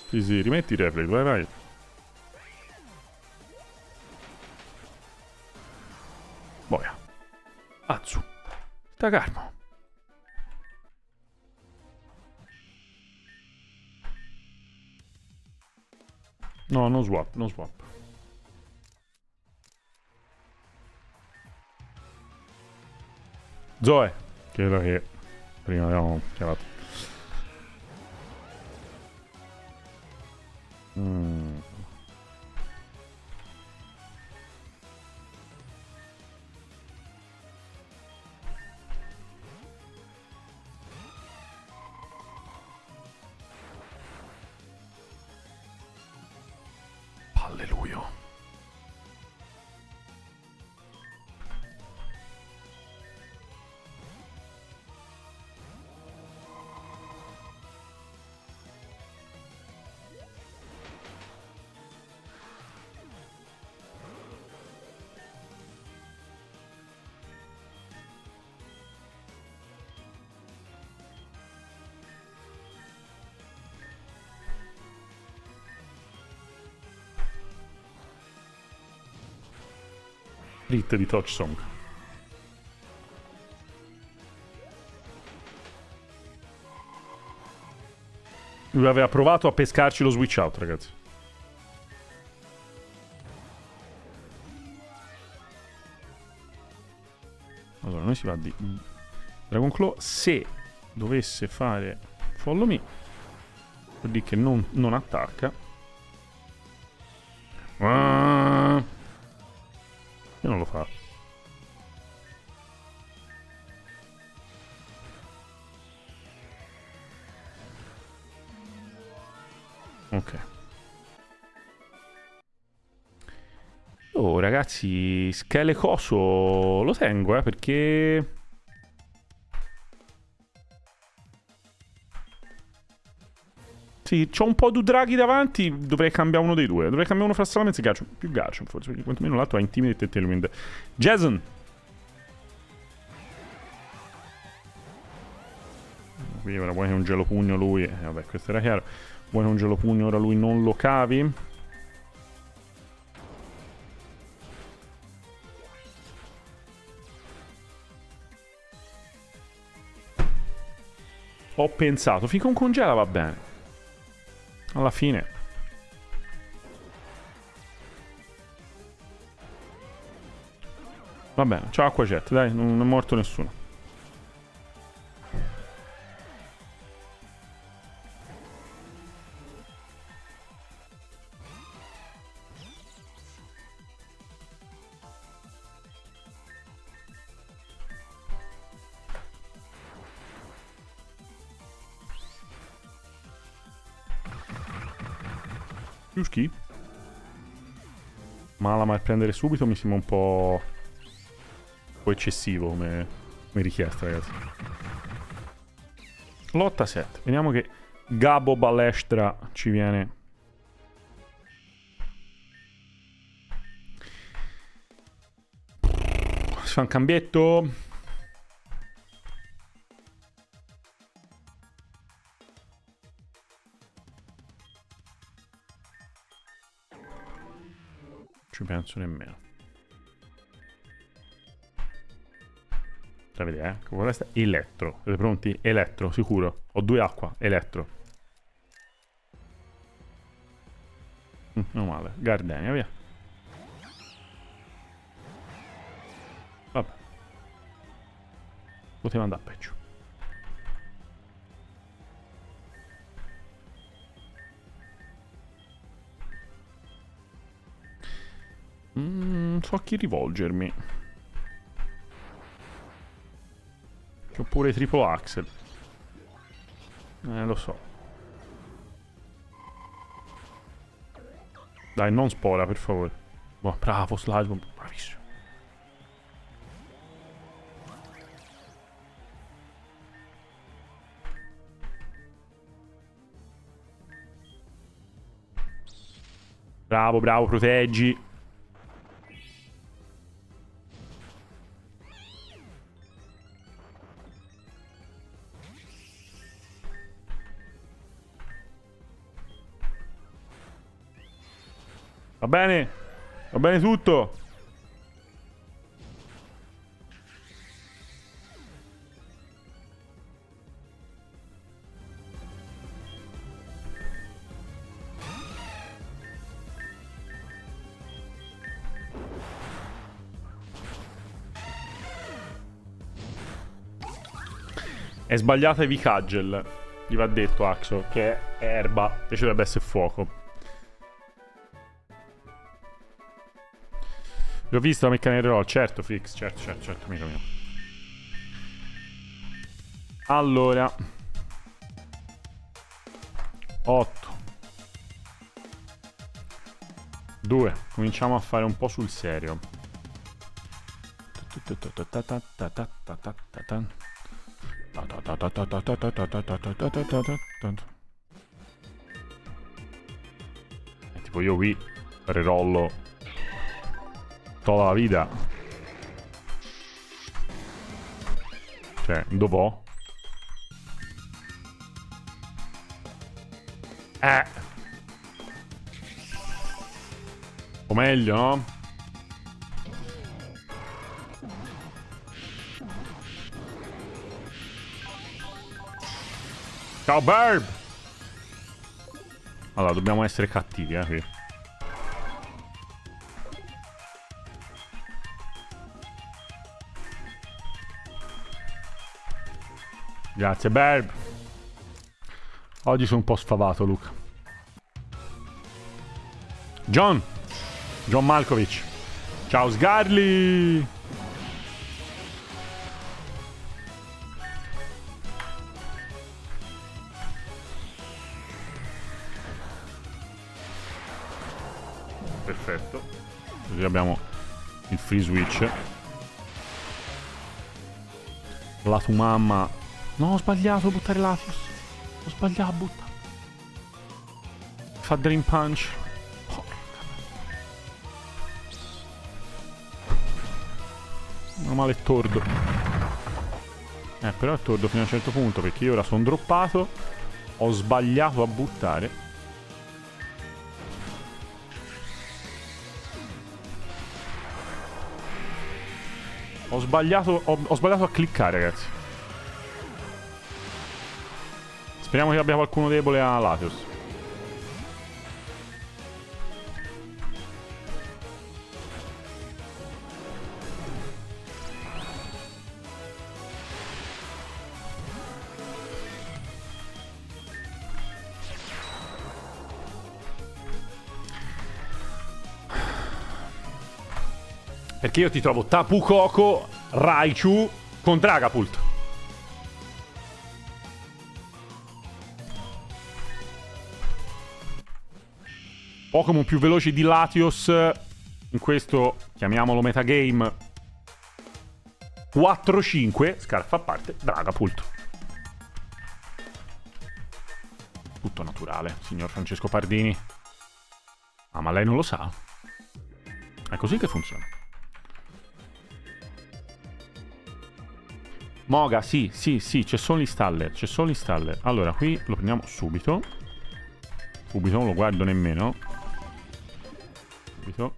Sì, rimetti il reflex, vai, vai. Boia. Azzu. Sta calmo. No, non swap, non swap. Zoe! Credo che prima abbiamo chiamato. Rit di Touch Song. Lui aveva provato a pescarci lo switch out, ragazzi. Allora, noi si va di Dragon Claw. Se dovesse fare Follow Me, vuol dire che non attacca. Non lo fa. Ok. Oh ragazzi, Schelecoso lo tengo, perché sì, c'ho un po' di draghi davanti, dovrei cambiare uno dei due. Dovrei cambiare uno fra Salamence e Garchomp. Più Garchomp forse, perché quantomeno l'altro ha Intimidate e Tailwind. Jason! Qui ora vuoi che un gelo pugno lui... vabbè, questo era chiaro. Vuoi che un gelo pugno ora lui non lo cavi? Ho pensato, finché un congela va bene. Alla fine Vabbè, ciao Acqua Jet, dai, non è morto nessuno. Schi. Malama e prendere subito mi sembra un po' eccessivo come richiesta, ragazzi. Lotta 7. Vediamo che Gabo Balestra ci viene. Si fa un cambietto. Penso nemmeno. Da vedere, che vorreste? Elettro. Siete pronti? Elettro, sicuro. Ho due acqua. Elettro. Non male. Gardenia, via. Vabbè. Poteva andare peggio. Non so a chi rivolgermi. C'ho pure Triple Axel. Lo so. Dai, non spora, per favore. Oh, bravo, Slide. Bravissimo. Bravo, bravo, proteggi. Bene, va bene tutto. È sbagliata Heavy Cudgel, gli va detto Axo, che è erba e ci dovrebbe essere fuoco. L'ho visto la meccanica roll, certo Fix, certo, amico mio. Allora 8 2. Cominciamo a fare un po' sul serio. E tipo io qui rerollo la vita, cioè dopo o meglio no? Ciao Barb. Allora dobbiamo essere cattivi qui. Grazie, Barb. Oggi sono un po' sfavato, Luca. John Malkovic. Ciao, Sgarli. Perfetto. Così abbiamo il free switch. La tua mamma... No, ho sbagliato a buttare Latios. Ho sbagliato a buttare. Fa Dream Punch. Porca. Meno male è tordo. Però è tordo fino a un certo punto, perché io ora sono droppato. Ho sbagliato a buttare. Ho sbagliato a cliccare, ragazzi. Speriamo che abbia qualcuno debole a Latios. Perché io ti trovo Tapu Koko, Raichu con Dragapult. Pokémon più veloci di Latios. In questo, chiamiamolo metagame, 4-5. Scarfa a parte, Dragapult. Tutto naturale, signor Francesco Pardini. Ah, ma lei non lo sa? È così che funziona. Moga, sì, sì, sì, c'è solo l'installer, c'è solo l'installer. Allora, qui lo prendiamo subito. Subito, non lo guardo nemmeno. Subito.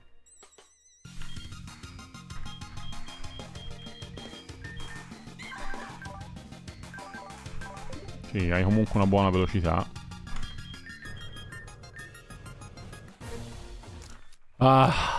Sì, hai comunque una buona velocità. Ah...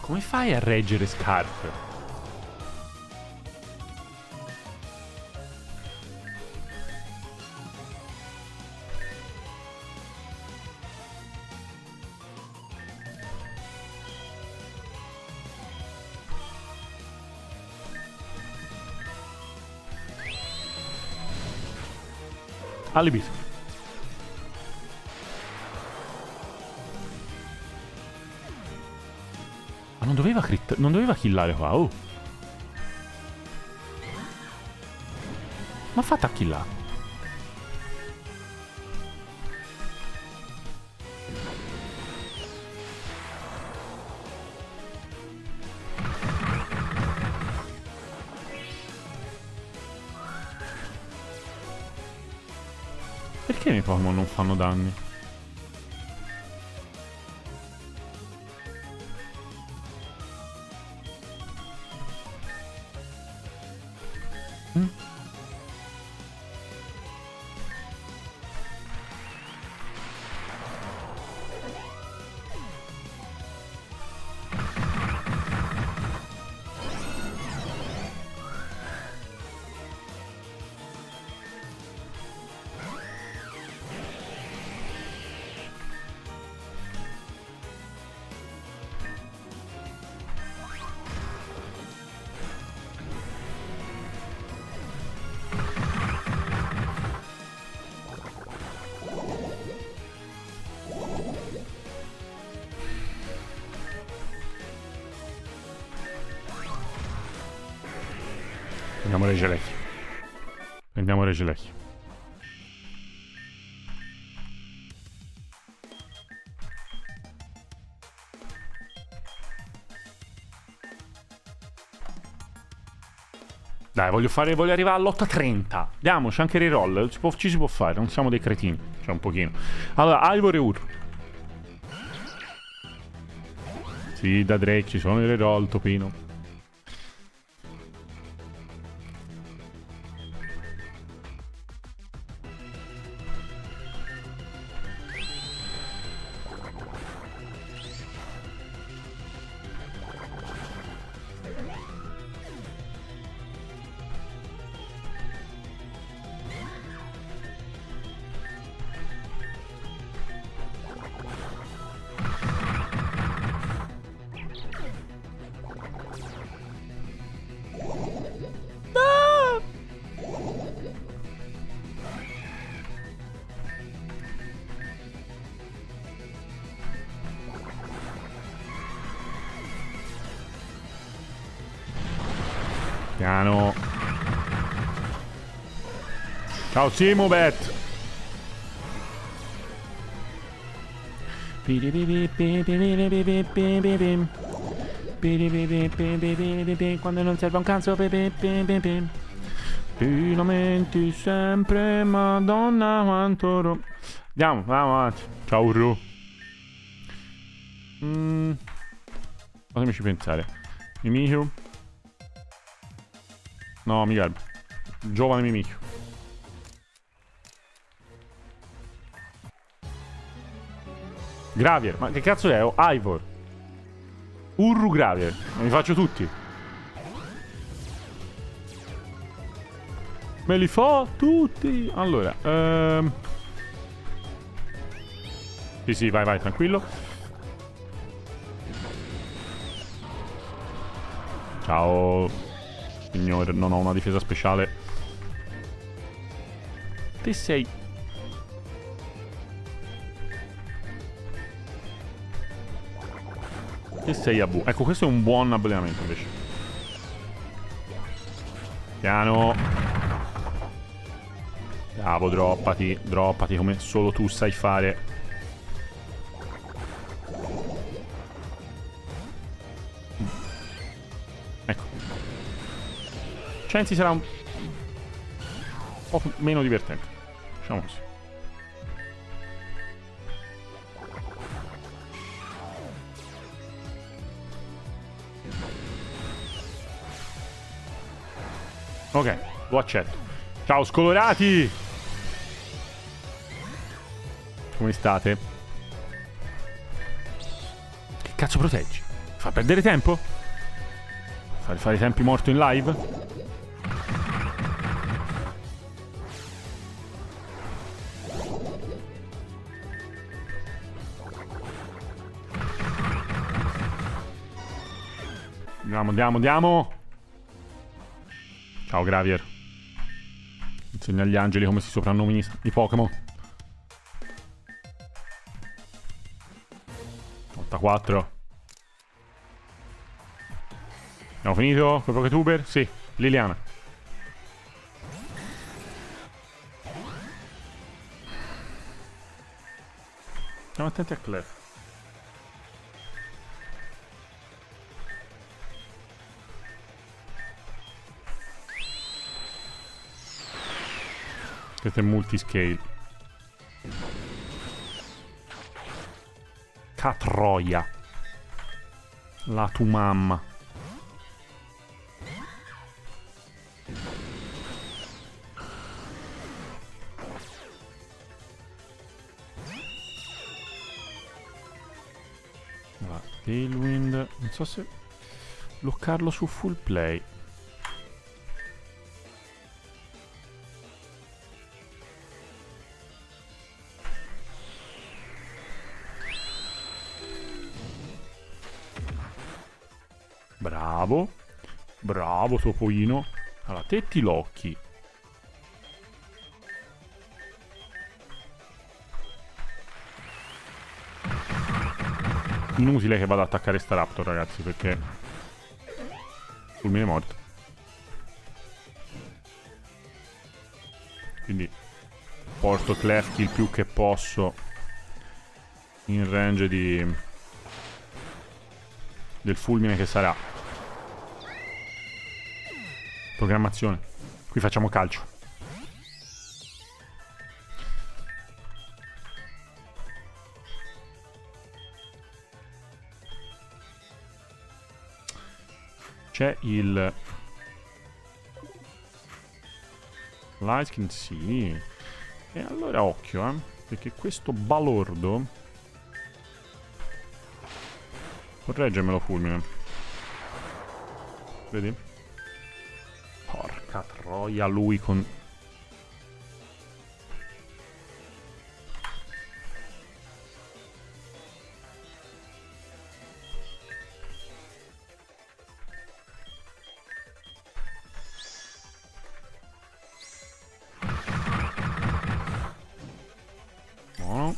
Come fai a reggere Scarf? Allibito. Non doveva killare qua, oh. Ma fatta a killare. Perché i miei Pokémon non fanno danni? Prendiamo Regi Ice. Dai, voglio arrivare all'8:30. Diamoci anche reroll. Ci si può fare, non siamo dei cretini. Cioè un pochino. Allora, Alvor e Ur. Sì, da Drake ci sono i reroll, Topino. Piano. Ciao Simubet. Quando non serve un cazzo. Ti lamenti sempre, madonna quanto ro... Andiamo, andiamo. Ciao Ru. Fatemi pensare. Mimikyu. No, mi garba. Giovane Mimikyu. Gravier, ma che cazzo è? Oh, Ivor Urru Gravier, me li faccio tutti. Me li fa tutti. Allora sì sì, vai vai, tranquillo. Ciao signore, non ho una difesa speciale. Te sei. Te sei a bu. Ecco, questo è un buon abbellimento invece. Piano. Bravo, droppati. Droppati come solo tu sai fare. Ecco. Censi sarà un po' meno divertente. Diciamo così. Ok, lo accetto. Ciao scolorati! Come state? Che cazzo proteggi? Fa perdere tempo? Fare i tempi morto in live? Andiamo, andiamo, andiamo. Ciao Gravier. Insegna agli angeli come si soprannomini i Pokémon. 84. Abbiamo finito con Poketuber? Sì, Liliana. Stiamo attenti a Clef. Questo è multiscale. Catroia. La tua mamma. Allora, Tailwind. Non so se bloccarlo su full play. Bravo, bravo Topolino. Allora, tetti l'occhi. Inutile che vada ad attaccare sta Raptor, ragazzi, perché fulmine morto. Quindi porto Clefki il più che posso in range di del fulmine che sarà. Programmazione. Qui facciamo calcio. C'è il Light Skin, sì. E allora occhio, perché questo balordo, correggemelo fulmine. Vedi? Porca troia, lui con... Buono.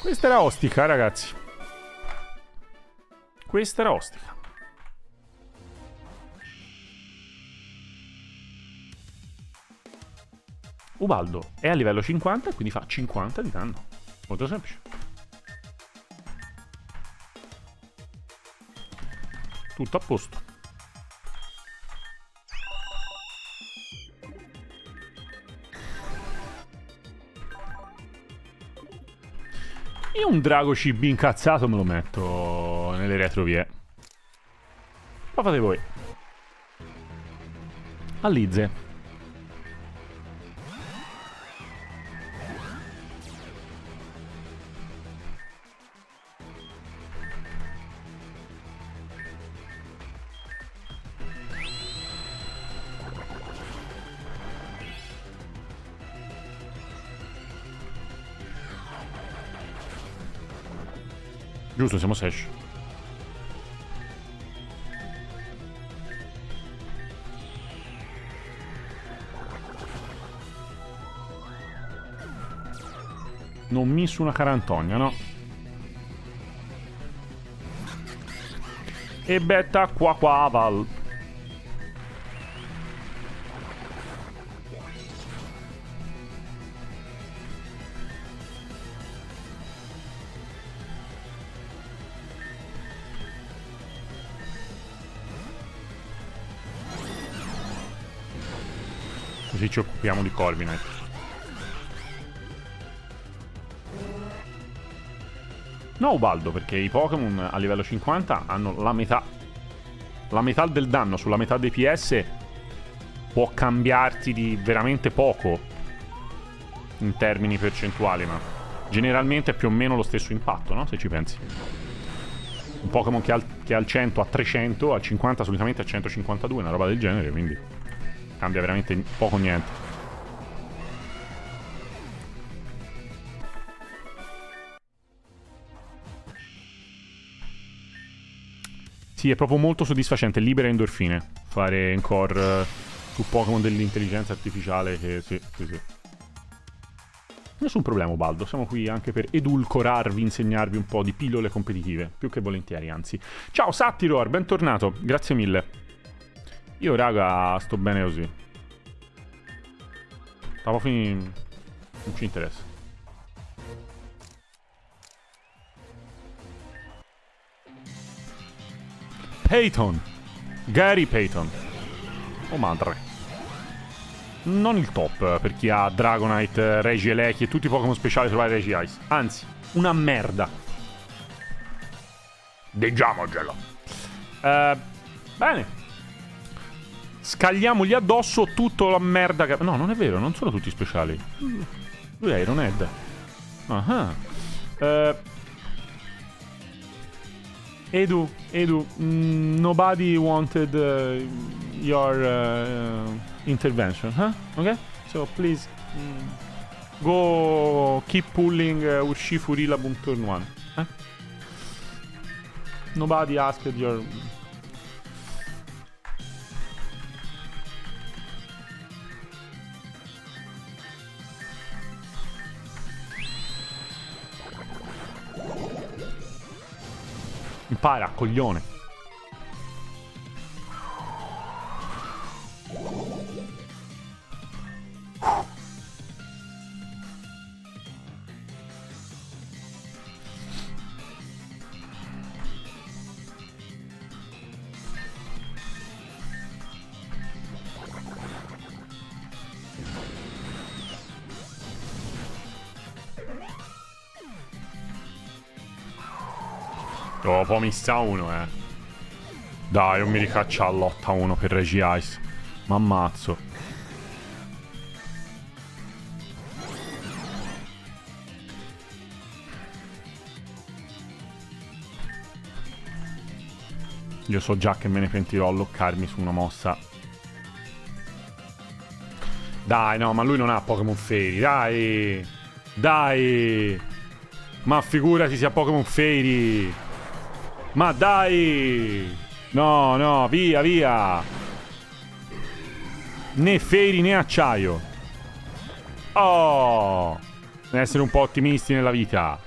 Questa era ostica, ragazzi. Questa era ostica. Ubaldo è a livello 50, quindi fa 50 di danno. Molto semplice. Tutto a posto. Io un drago cibi incazzato me lo metto nelle retrovie. Ma fate voi. Allizze. Giusto, siamo Sash. Non miss una Carantonia, no? E betta qua qua Val. Così ci occupiamo di Corviknight. No, Ubaldo, perché i Pokémon a livello 50 hanno la metà del danno sulla metà dei PS. Può cambiarti di veramente poco in termini percentuali, ma generalmente è più o meno lo stesso impatto, no? Se ci pensi, un Pokémon che ha al 100 a 300, al 50 solitamente a 152, una roba del genere, quindi cambia veramente poco o niente. Sì, è proprio molto soddisfacente, libera endorfine, fare encore su Pokémon dell'intelligenza artificiale, che sì. Nessun problema, Baldo, siamo qui anche per edulcorarvi, insegnarvi un po' di pillole competitive, più che volentieri, anzi. Ciao Sattiror, bentornato, grazie mille. Io, raga, sto bene così. Stavo fin... non ci interessa. Payton, Gary Payton. Oh madre. Non il top per chi ha Dragonite, Regi Eleki e tutti i Pokémon speciali. Trovare Regi Ice, anzi, una merda. Diciamogelo. Bene. Scagliamogli addosso tutta la merda che... No, non è vero, non sono tutti speciali. Lui è Iron Head. Ah. Edu, nobody wanted your intervention, huh? Okay? So please go keep pulling Urshifurilabum turn 1. Huh? Nobody asked your... Impara, coglione. Oh, poi mi sta uno, eh. Dai, non mi ricaccia all'8-1 per Regi Ice. M'ammazzo. Io so già che me ne pentirò a loccarmi su una mossa. Dai, no, ma lui non ha Pokémon Fairy. Dai. Ma figurati se ha Pokémon Fairy. Ma dai! No, via! Né ferri né acciaio. Oh! Bisogna essere un po' ottimisti nella vita.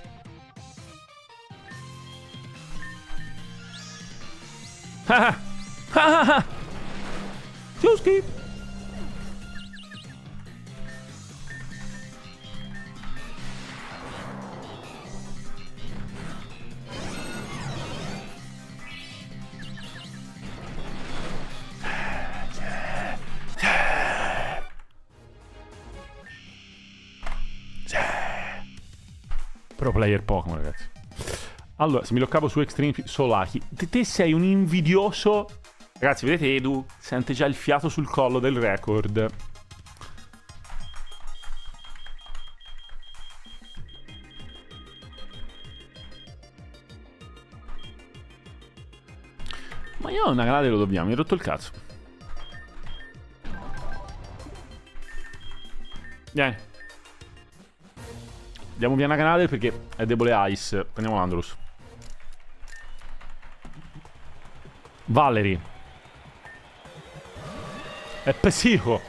Giusti! Player Pokémon, ragazzi. Allora, se mi lo cavo su Extreme Solaki, te sei un invidioso Ragazzi, vedete Edu? Sente già il fiato sul collo del record. Ma io una grade lo dobbiamo, mi hai rotto il cazzo. Vieni. Andiamo via una grade perché è debole Ice. Prendiamo Andrus. Valerie. È psico.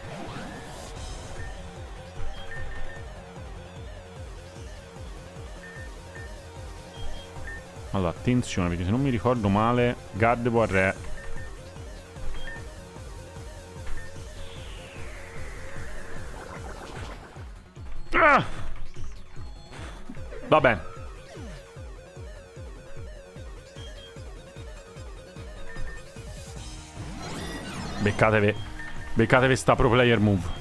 Allora, attenzione, perché se non mi ricordo male, Gardevoir è... Ah! Vabbè. Beccatevi. Beccatevi sta pro player move.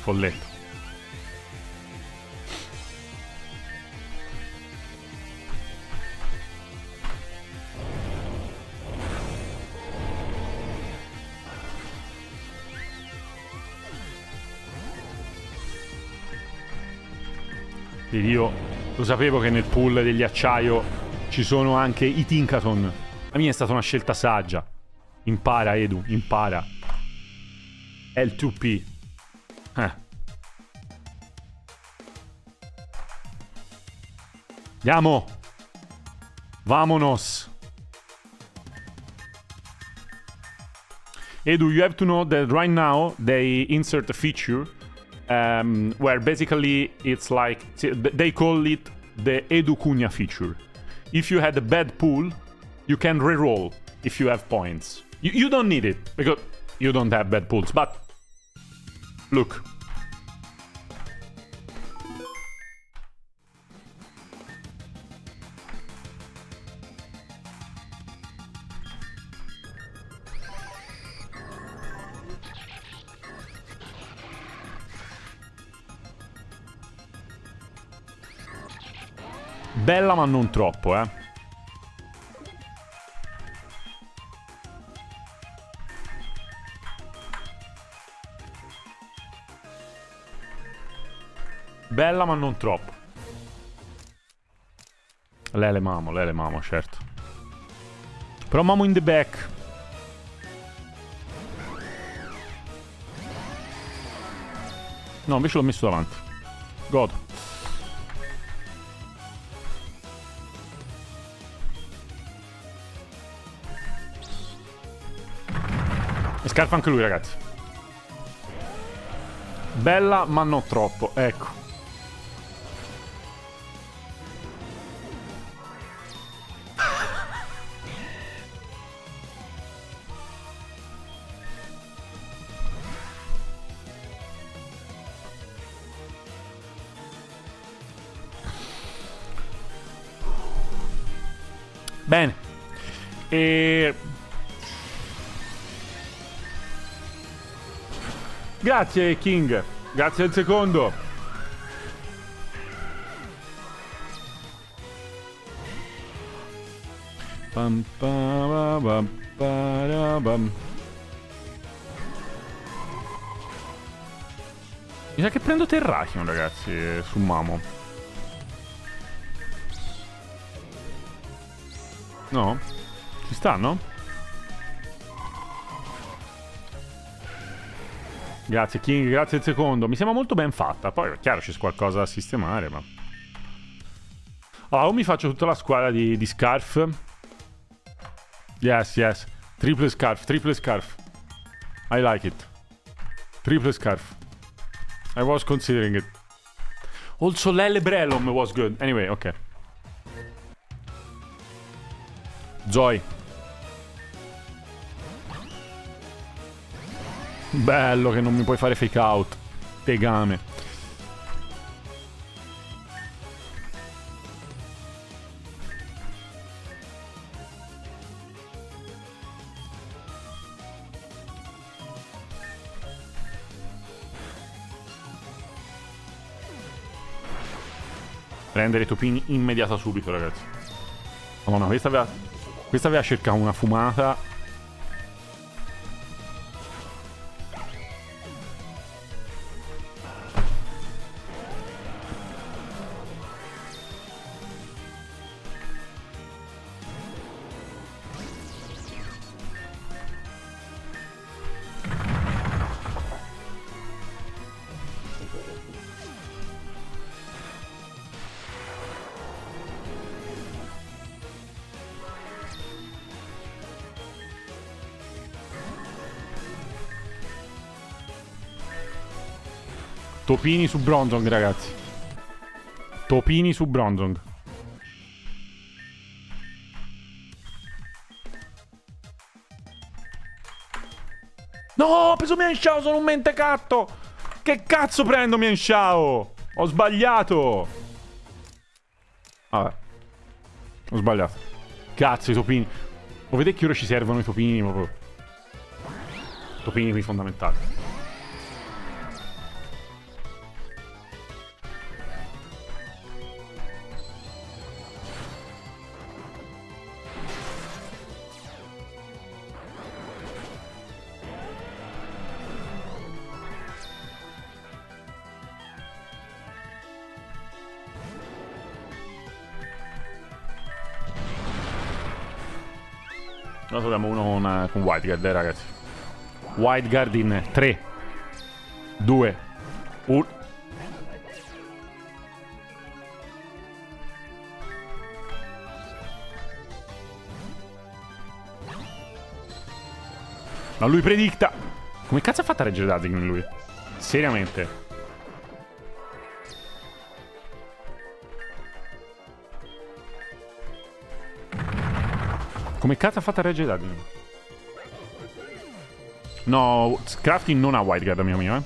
Folletto. Ed io lo sapevo che nel pool degli acciaio ci sono anche i Tinkaton. La mia è stata una scelta saggia. Impara Edu, impara. L2P. Andiamo. Vamonos. Edu, you have to know that right now they insert a feature where basically it's like they call it the Edu Cunha feature. If you had a bad pool, you can reroll if you have points. You don't need it because you don't have bad pools, but look. Bella ma non troppo, eh. Bella ma non troppo. Lele mamo, certo. Però mamo in the back. No, invece l'ho messo davanti. Godo. E scarpa anche lui, ragazzi. Bella ma non troppo, ecco. Bene. E... grazie King. Grazie al secondo. Pam pam pam pam. Mi sa che prendo Terrakion, ragazzi, su Mamo. No? Ci stanno? Grazie King, grazie al secondo. Mi sembra molto ben fatta. Poi è chiaro, c'è qualcosa da sistemare, ma... allora, o mi faccio tutta la squadra di Scarf. Yes, yes. Triple Scarf, triple Scarf. I like it. Triple Scarf. I was considering it. Also Lele Brellum was good. Anyway, ok. Joy. Bello che non mi puoi fare fake out. Tegame. rendere i topini immediata subito, ragazzi. Madonna, questa aveva circa una fumata. Topini su Bronzong, ragazzi. Topini su Bronzong. No, ho preso Mian Shao, sono un mentecatto. Che cazzo prendo Mian Shao? Ho sbagliato. Vabbè, ho sbagliato. Cazzo, i topini. Lo vedete che ora ci servono i topini proprio. Topini qui fondamentali. Noi abbiamo uno con Wildguard, ragazzi. Wildguard in 3, 2, 1. Ma lui predicta. Come cazzo ha fatto a reggere Dazing lui? Seriamente. Come cazzo ha fatto a reggere Dazing? No, Scrafty non ha Wildguard, amico mio,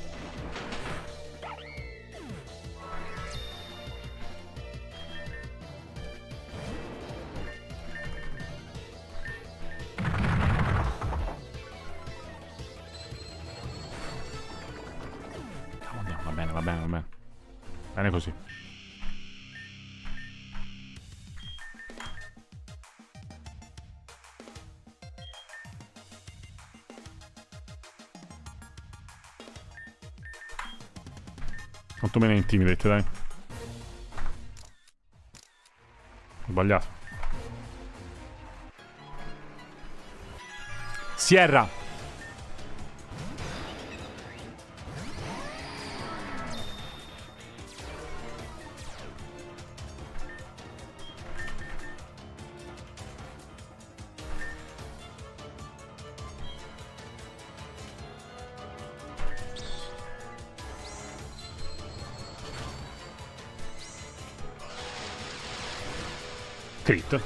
Va bene, va bene, va bene. Bene così. Quanto me ne intimidate, dai. Sbagliato. Sierra. Crit.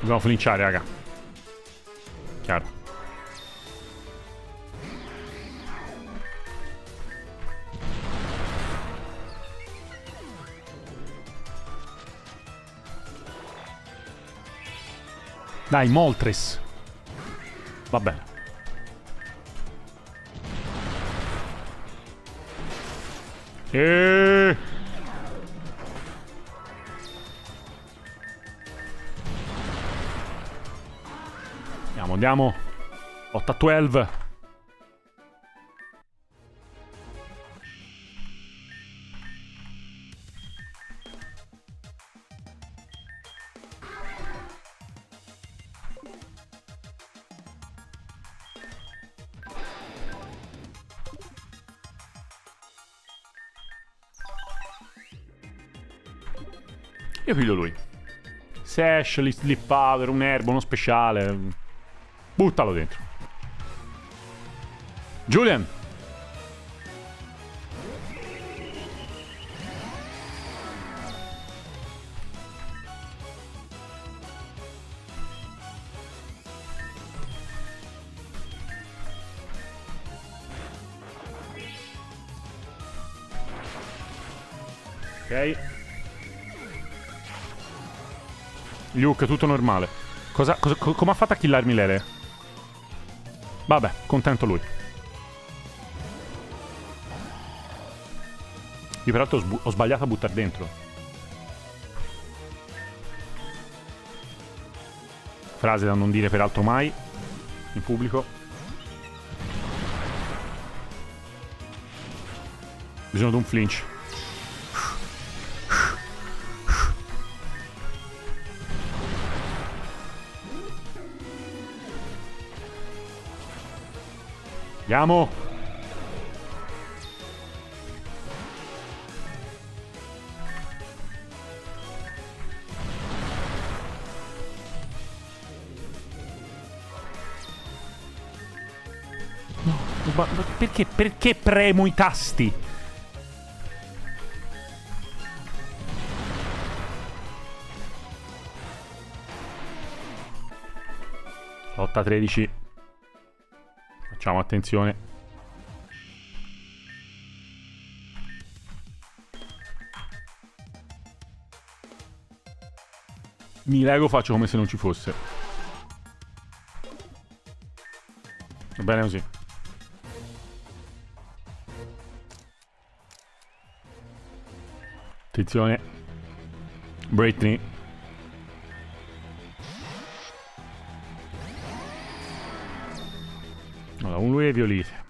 Dobbiamo flinciare, raga. Chiaro. Dai, Moltres. Va bene. Andiamo, andiamo. 8-12. Io piglio lui. Sash, Leaf Power, un erbo, uno speciale. Buttalo dentro. Julian. Ok. Luke, tutto normale. Come ha fatto a killarmi Lele? Vabbè, contento lui. Io peraltro ho sbagliato a buttare dentro. Frase da non dire peraltro mai in pubblico. Ho bisogno di un flinch. Andiamo! No, perché premo i tasti? Lotta 13. Facciamo attenzione. Mi lego, faccio come se non ci fosse. Va bene così. Attenzione Britney. Allora, un lui e Violite.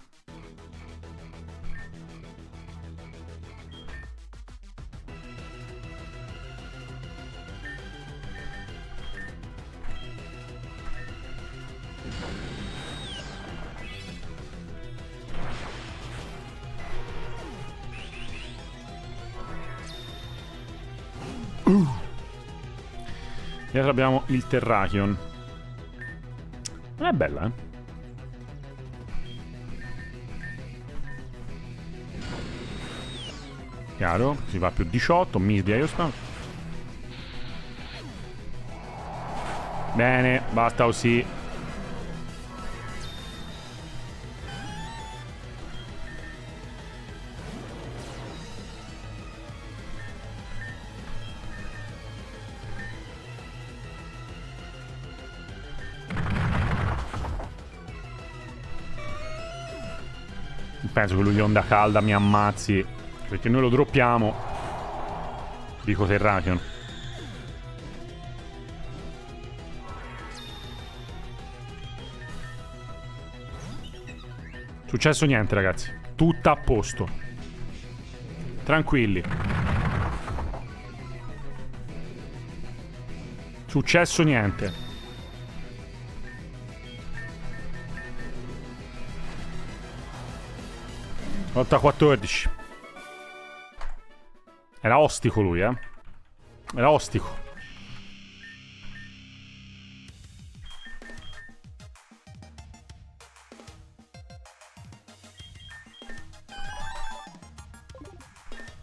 Dietro abbiamo il Terrakion. Non è bella, eh? Chiaro, si va più 18, miss di Aeospan. Bene, basta così. Non penso che lui di onda calda mi ammazzi. Perché noi lo droppiamo. Dico Terrakion. Successo niente ragazzi. Tutto a posto. Tranquilli. Successo niente. Volta 14. Era ostico lui, eh? Era ostico.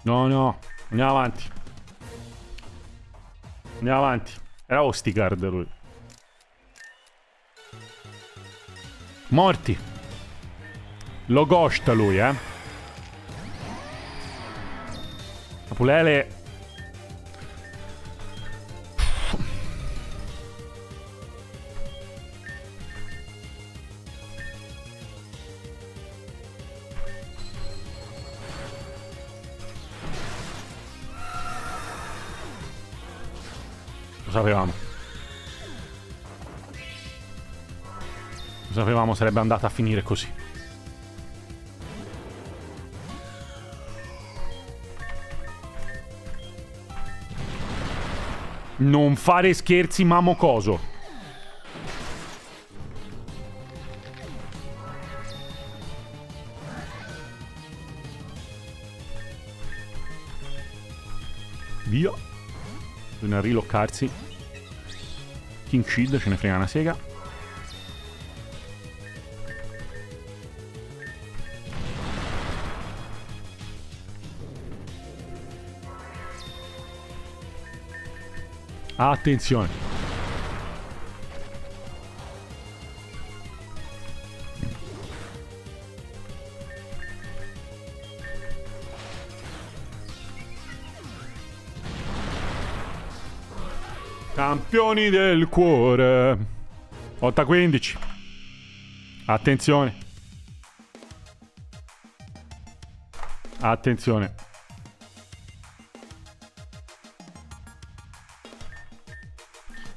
No, no. Andiamo avanti. Andiamo avanti. Era osticard lui. Morti. Lo gosta lui, eh? Pulele. Lo sapevamo. Lo sapevamo, sarebbe andata a finire così. Non fare scherzi, mammo coso. Via. Bisogna riloccarsi. King Shield, ce ne frega una sega. Attenzione. Campioni del cuore. 8-15. Attenzione. Attenzione.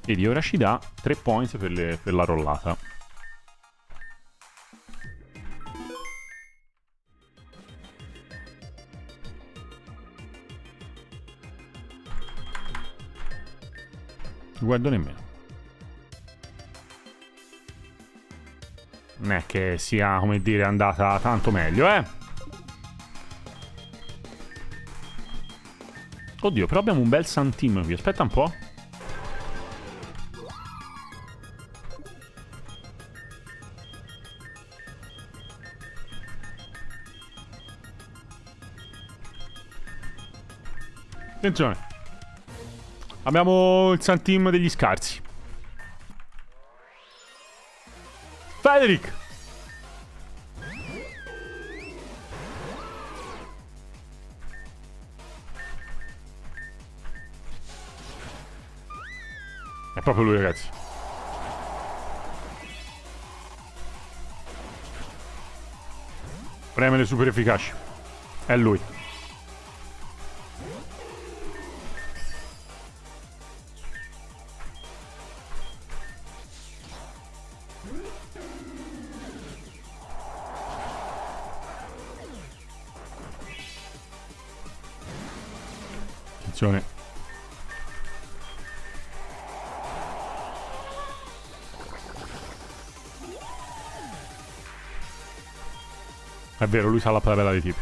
Vedi, ora ci dà 3 points per la rollata. Guardo nemmeno. Non è che sia, come dire, andata tanto meglio, eh. Oddio, però abbiamo un bel Santim qui. Aspetta un po'. Attenzione. Abbiamo il Santim degli scarsi. Federic. È proprio lui, ragazzi. Premere super efficace. È lui. È vero, lui sa la tabella dei tipi.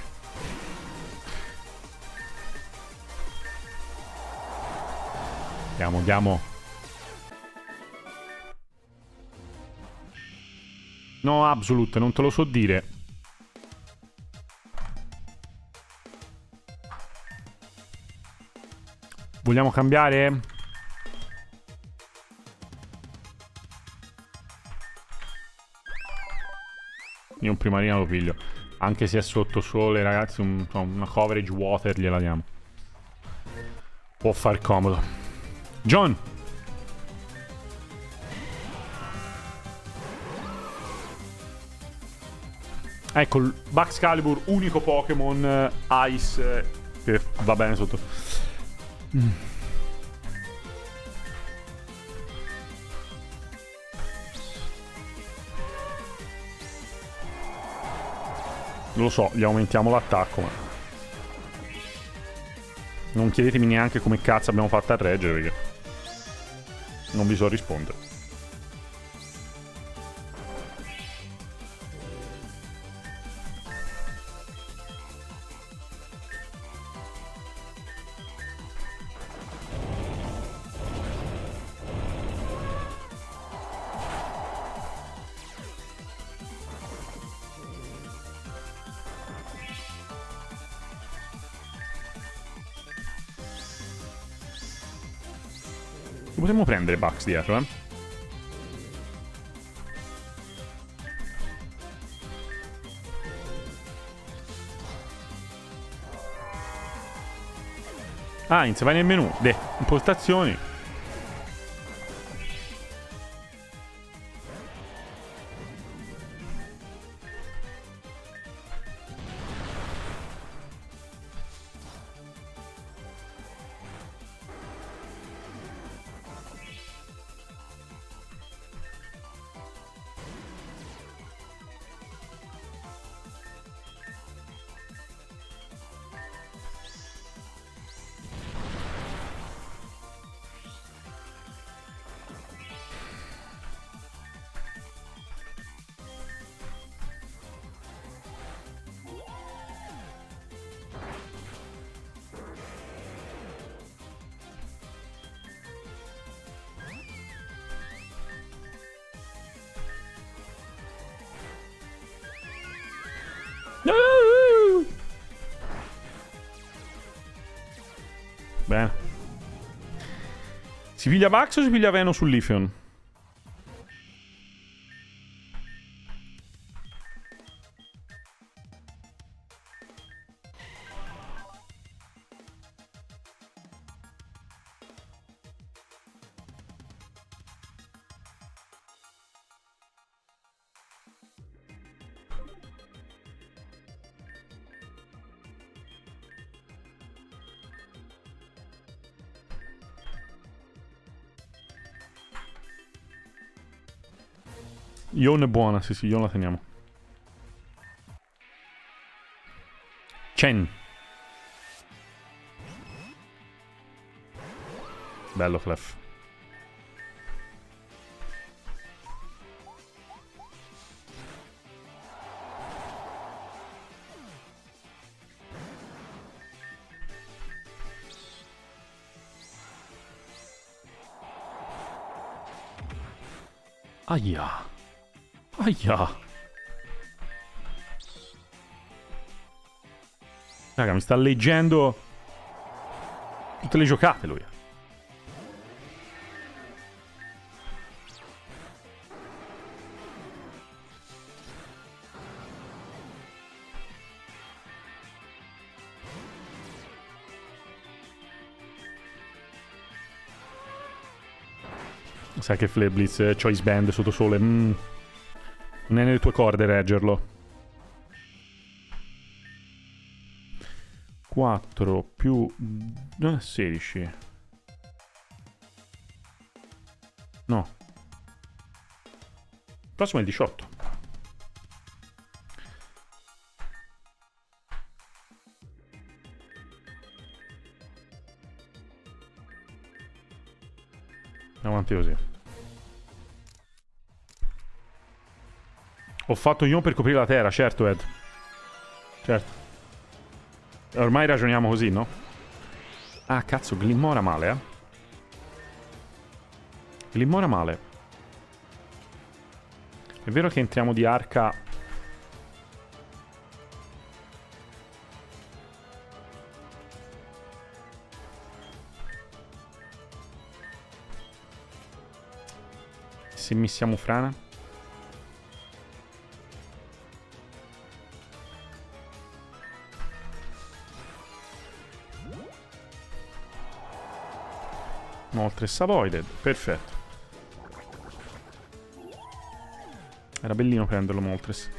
Andiamo, andiamo. No, Absolute, non te lo so dire. Vogliamo cambiare? Io un primarina lo piglio. Anche se è sotto sole, ragazzi, una coverage water gliela diamo. Può far comodo. John! Ecco, Baxcalibur, unico Pokémon Ice che va bene sotto. Lo so, gli aumentiamo l'attacco, ma non chiedetemi neanche come cazzo abbiamo fatto a reggere, perché non vi so rispondere. Potremmo prendere Bugs dietro, eh? Ah, inizia, vai nel menu. Impostazioni. Bene. Si piglia Bax o si piglia Veno sull'Ifeon? Ion è buona, sì sì, Ion la teniamo. Chen. Bello Clef. Aia. Aia. Raga, mi sta leggendo tutte le giocate lui. Sai che Fleblitz, Choice Band, Sottosole, non è nelle tue corde reggerlo. 4 più... non è 16. No. Il prossimo è il 18. Andiamo avanti così. Ho fatto Ion per coprire la terra, certo Ed. Certo. Ormai ragioniamo così, no? Ah, cazzo, Glimmora male, eh. Glimmora male. È vero che entriamo di arca... Se missiamo frana... Moltres avoided, perfetto. Era bellino prenderlo Moltres.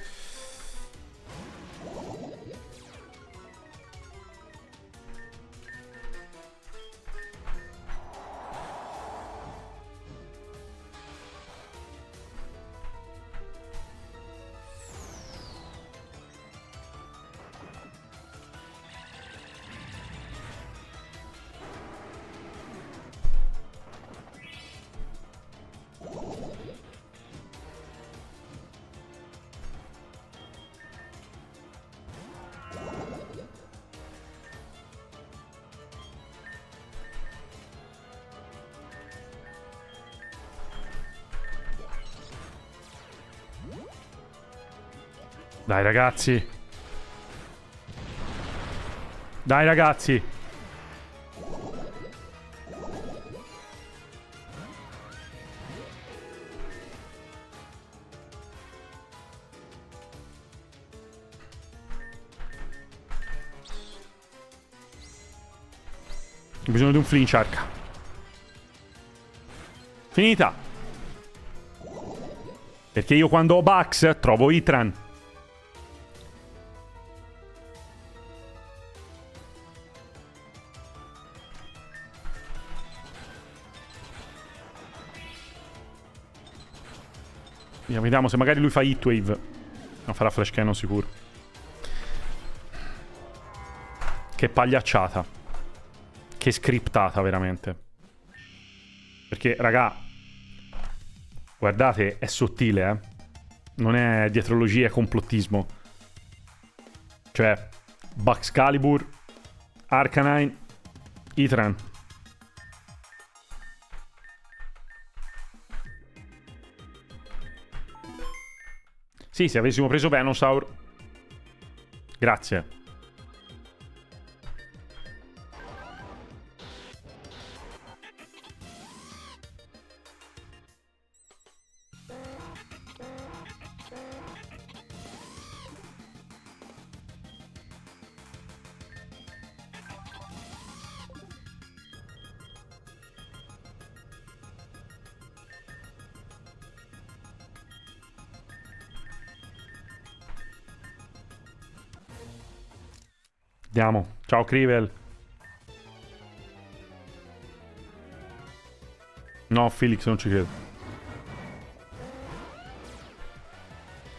Dai ragazzi. Dai ragazzi. Ho bisogno di un flinch arca. Finita. Perché io quando ho Bax trovo Itran. Vediamo se magari lui fa Heatwave. No, farà Flash Cannon sicuro. Che pagliacciata. Che scriptata veramente. Perché raga, guardate, è sottile, eh. Non è dietrologia, è complottismo. Cioè Baxcalibur, Arcanine, Itran. Sì, se avessimo preso Venusaur. Grazie. Andiamo. Ciao Crivel. No Felix, non ci credo.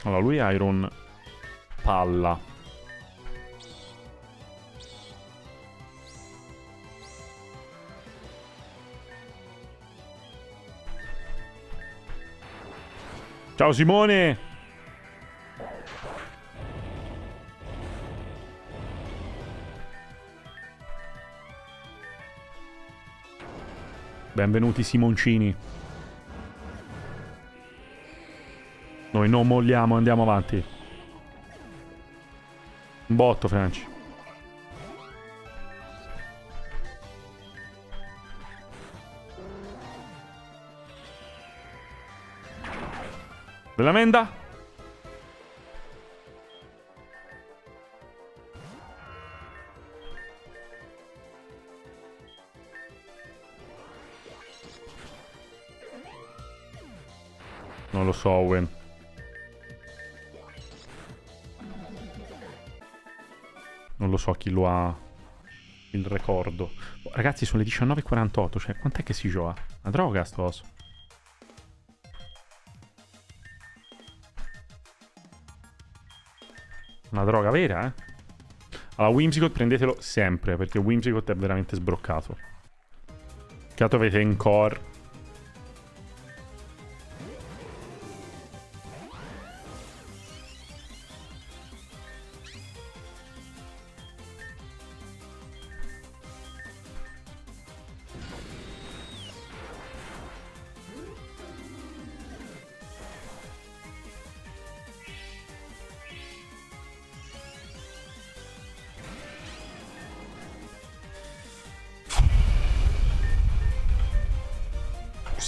Allora, lui ha Iron Palla. Ciao Simone! Benvenuti Simoncini. Noi non molliamo, andiamo avanti. Un botto, Franci. Bella menda. Non lo so, Owen. Non lo so chi lo ha il recordo. Ragazzi, sono le 19:48, cioè quant'è che si gioca? Una droga sto osso. Una droga vera, eh? Allora, Whimsicott prendetelo sempre, perché Whimsicott è veramente sbroccato. Che altro avete in core?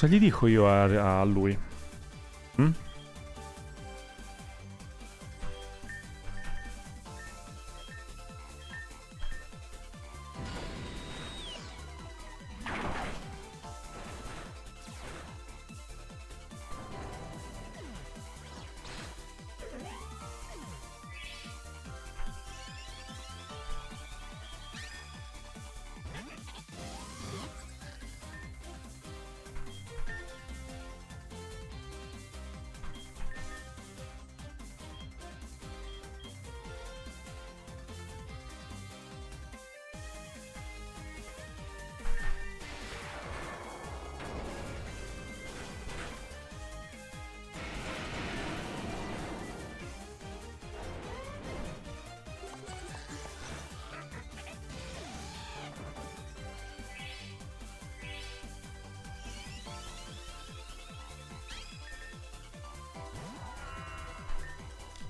Cosa gli dico io a lui? Mm?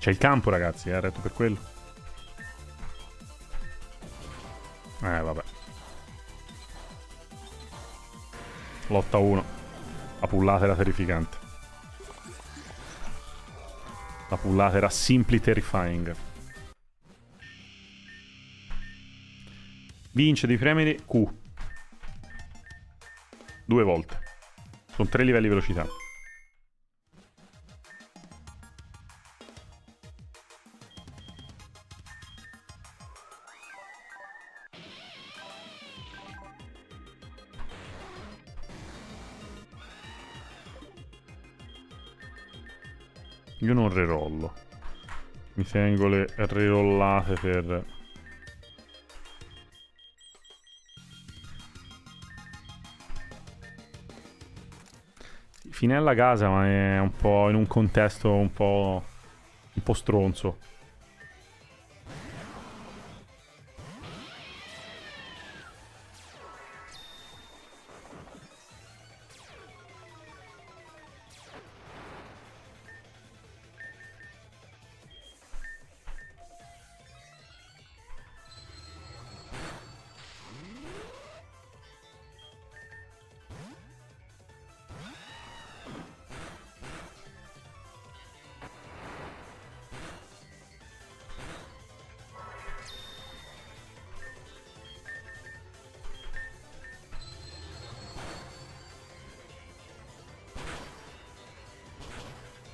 C'è il campo, ragazzi, è retto per quello. Vabbè. Lotta 1. La pullata era terrificante. La pullata era simply terrifying. Vince di premere Q. 2 volte. Sono 3 livelli di velocità. Io non rerollo. Mi tengo le rerollate per... Finella casa, ma è un po' in un contesto un po' stronzo.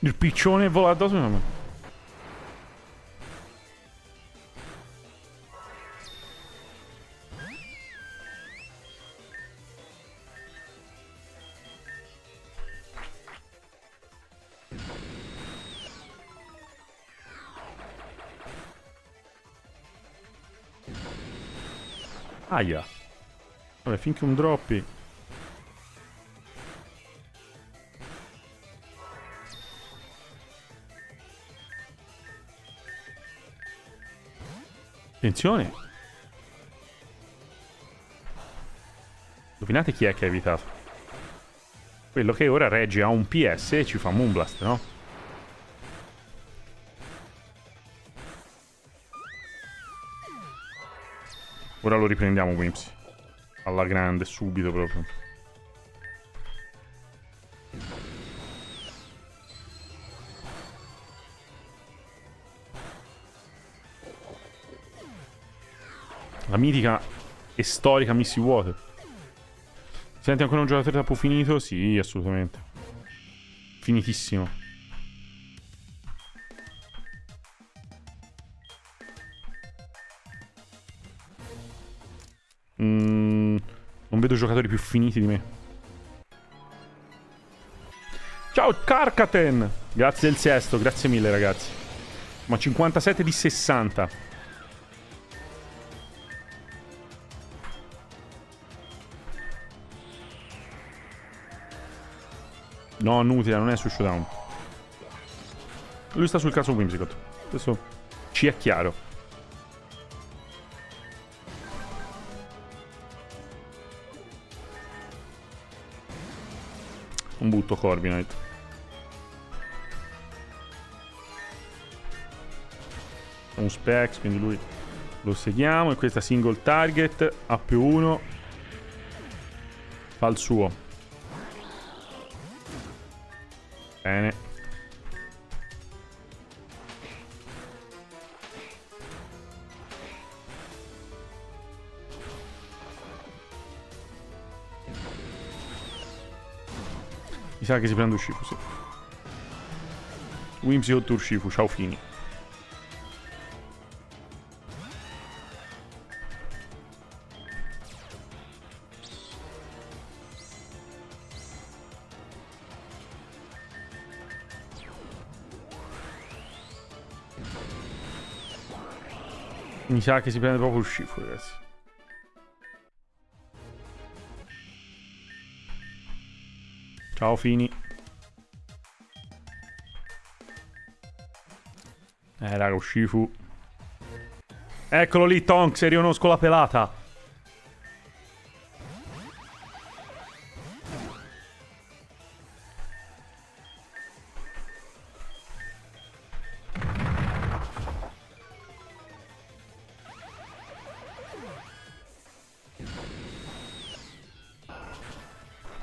Il piccione vola addosso a me. Aia. Vabbè, finché un droppi. Attenzione. Indovinate chi è che ha evitato? Quello che ora regge a un PS e ci fa Moonblast, no? Ora lo riprendiamo, Whimsy. Alla grande, subito proprio. La mitica e storica Missy Water. Senti ancora un giocatore troppo finito? Sì, assolutamente. Finitissimo. Non vedo giocatori più finiti di me. Ciao Carcaten! Grazie del sesto, grazie mille ragazzi. Ma 57 di 60. No, Nutria, non è su Showdown. Lui sta sul caso Whimsicott. Questo ci è chiaro. Non butto Corviknight. Un Specs, quindi lui lo seguiamo. E questa single target, a più 1. Fa il suo. Bene. Mi sa che si prende un Shifu, sì. Whimsy o Tour Shifu, ciao Fini. Mi sa che si prende proprio il Shifu, ragazzi. Ciao Fini. Raga, lo Shifu. Eccolo lì, Tonks, e riconosco la pelata.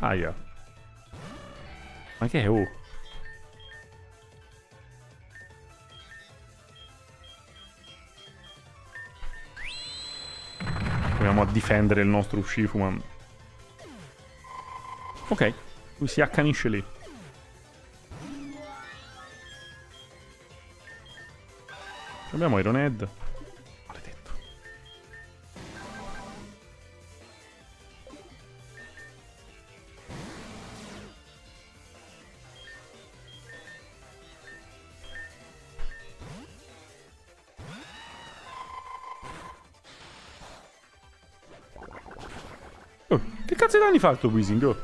Aia. Ma che è? Oh. Proviamo a difendere il nostro Shifu, ma... Ok. Lui si accanisce lì. Abbiamo Iron Head. Che cazzo di danni fa il tuo Weezing? Oh.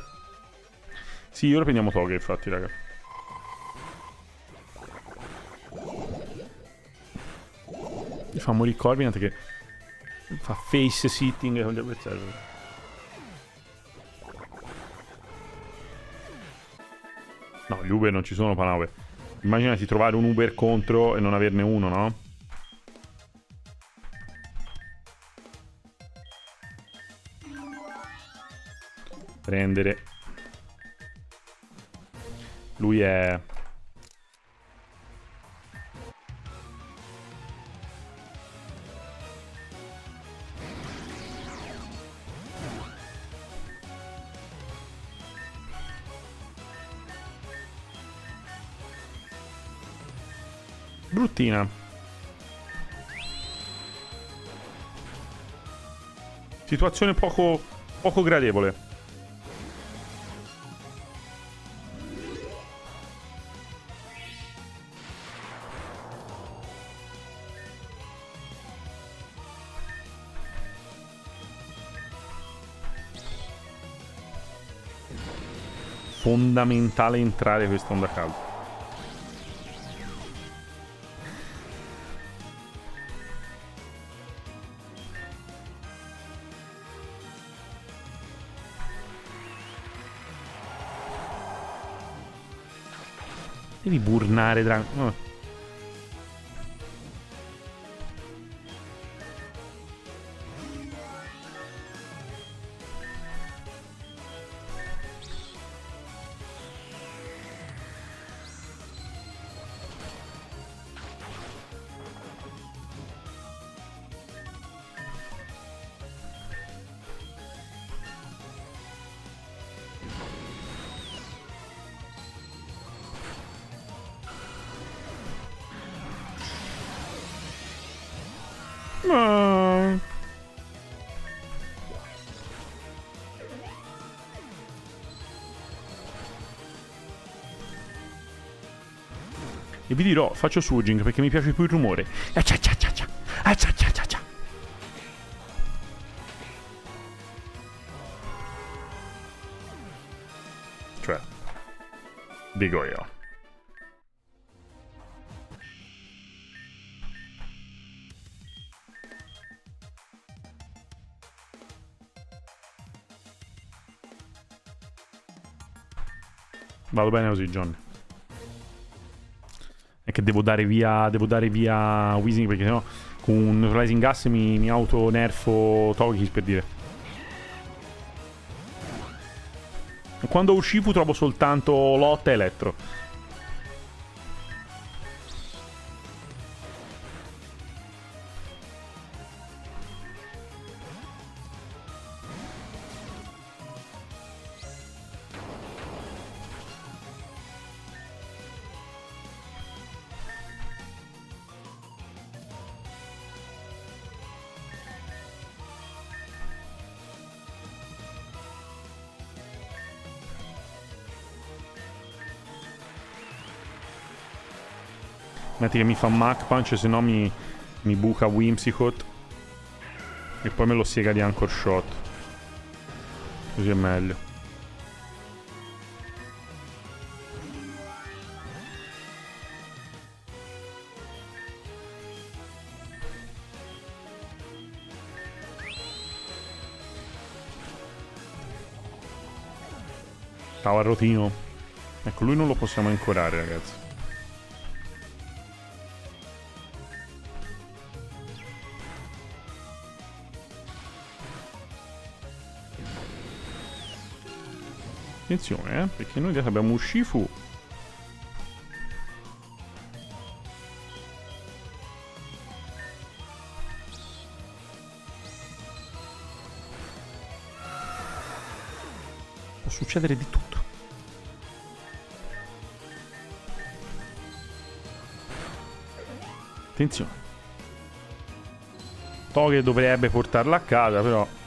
Sì, ora prendiamo Toga, infatti, raga. Mi fa morire Corviknight che fa face sitting con gli avversari. No, gli Uber non ci sono, Panawe. Immaginati trovare un Uber contro e non averne uno, no? Prendere. Lui è... bruttina. Situazione poco gradevole. fondamentale entrare questa onda calda. Devi burnare, Dragon. E vi dirò, faccio swooshing perché mi piace più il rumore. Cioè, dico io. Vado bene così, Johnny. È che devo dare via Weezing perché sennò con un Neutralizing Gas mi auto-nerfo Togekiss, per dire. Quando uscivo trovo soltanto Lotta e Elettro. Metti che mi fa Mach Punch, se no mi buca Whimsicott. E poi me lo siega di Anchor Shot. Così è meglio. Tavarrotino. Ecco, lui non lo possiamo ancorare, ragazzi. Attenzione, perché noi adesso abbiamo Urshifu. Può succedere di tutto. Attenzione. Toge dovrebbe portarla a casa, però...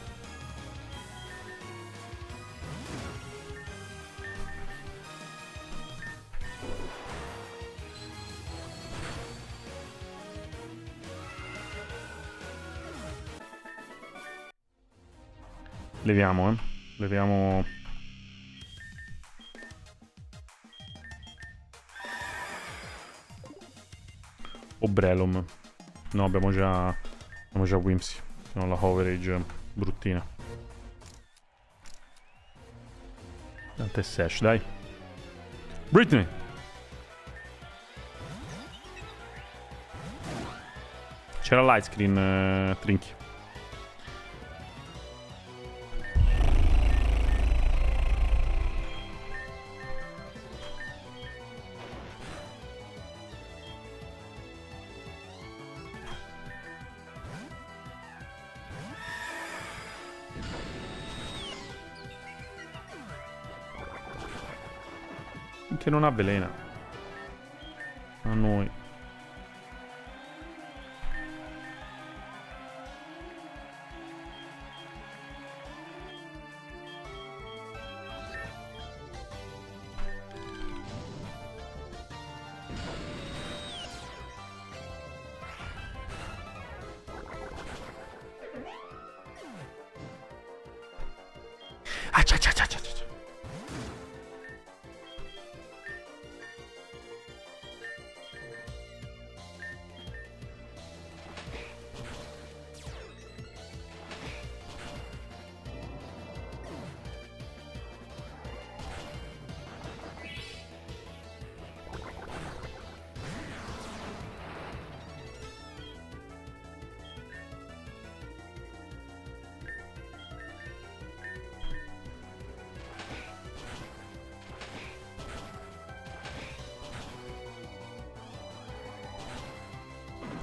Leviamo, eh. Leviamo... Obrelum. No, abbiamo già... Whimsy. No, la coverage bruttina. Tanto è Sash, dai. Britney! C'era light screen, Trinky. Che non avvelena a noi.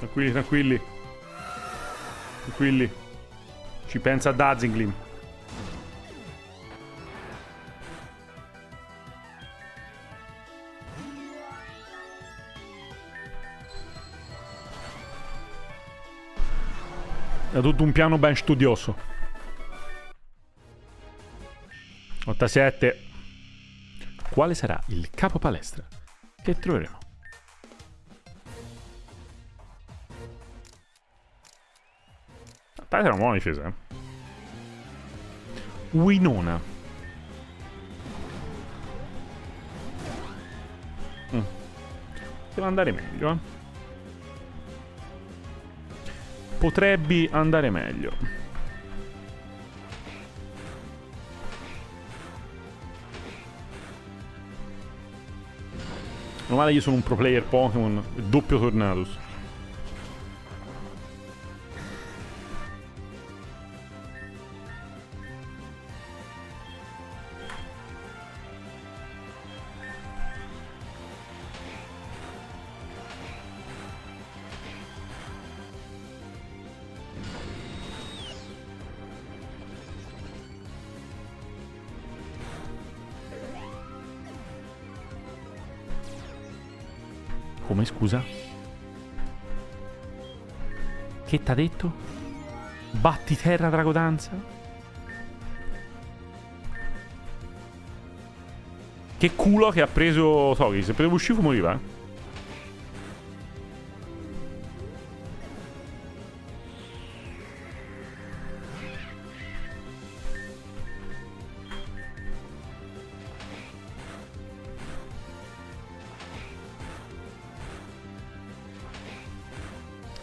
Tranquilli, tranquilli. Tranquilli. Ci pensa Dazzinglim. È tutto un piano ben studioso. 87. Quale sarà il capo palestra che troveremo? Era una buona difesa, eh? Winona. Poteva andare meglio, eh? Potrebbe andare meglio. Non male, io sono un pro player Pokémon. Doppio Tornadus. Come, scusa? Che t'ha detto? Batti terra, Dragodanza? Che culo che ha preso Togekiss. Se prendeva Bushifu moriva, eh?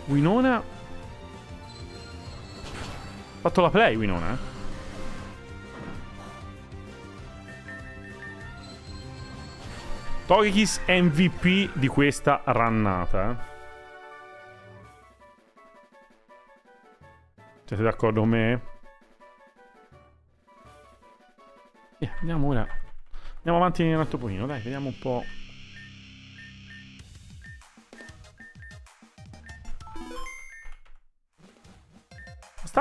Winona. Ha fatto la play Winona, eh? Togekiss MVP di questa rannata, eh? Siete d'accordo con me? Andiamo ora. Andiamo avanti un altro pochino, dai, vediamo un po'.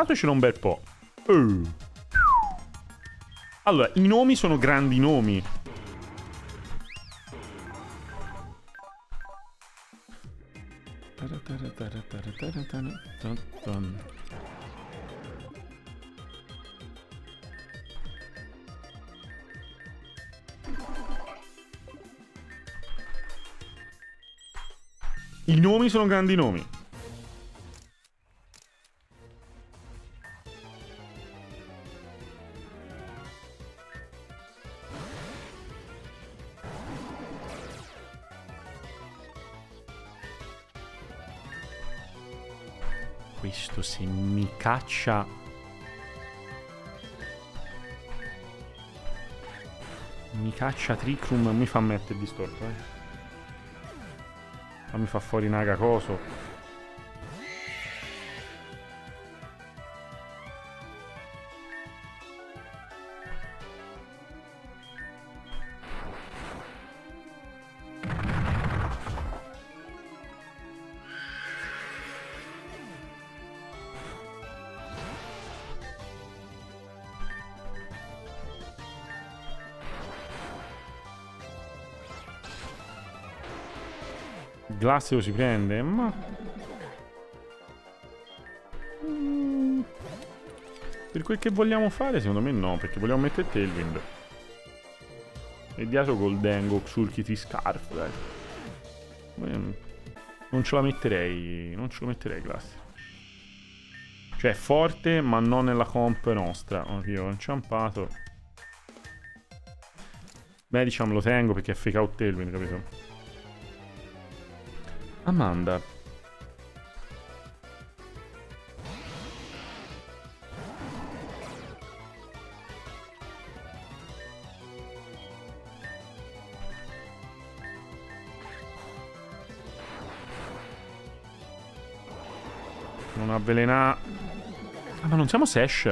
C'è un bel po'. Allora, i nomi sono grandi nomi. I nomi sono grandi nomi. Questo se mi caccia. Mi caccia Trick Room, mi fa mettere distorto, eh. Ma mi fa fuori Naga coso. Glacial si prende, ma... Per quel che vogliamo fare, secondo me no, perché vogliamo mettere Tailwind. E dietro Gholdengo, Xurkiti, Scarf, dai. Non ce la metterei, non ce lo metterei Glacial. Cioè, è forte, ma non nella comp nostra. Oddio, ho inciampato. Beh, diciamo lo tengo perché è fake out Tailwind, capito? Amanda. Non avvelena. Ah, ma non siamo Sash.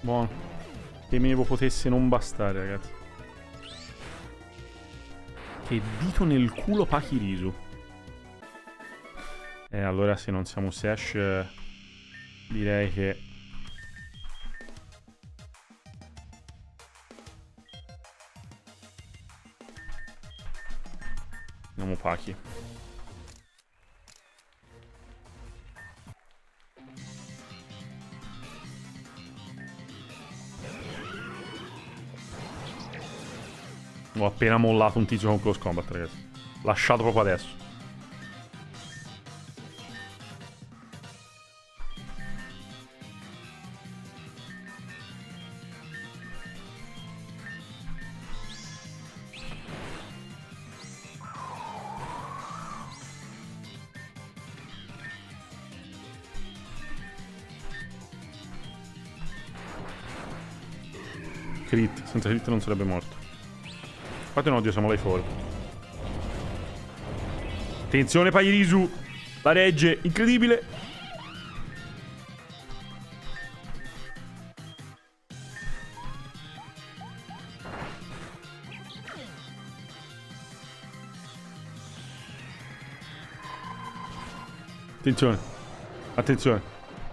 Buono. Temevo potesse non bastare, ragazzi. Che dito nel culo Pachirisu. Allora se non siamo Sash, direi che... andiamo Pachi. Ho appena mollato un tizio con close combat, ragazzi. Lasciato proprio adesso. Crit. Senza crit non sarebbe morto. Fate un odio, siamo là fuori. Attenzione Pachirisu. La regge, incredibile. Attenzione. Attenzione.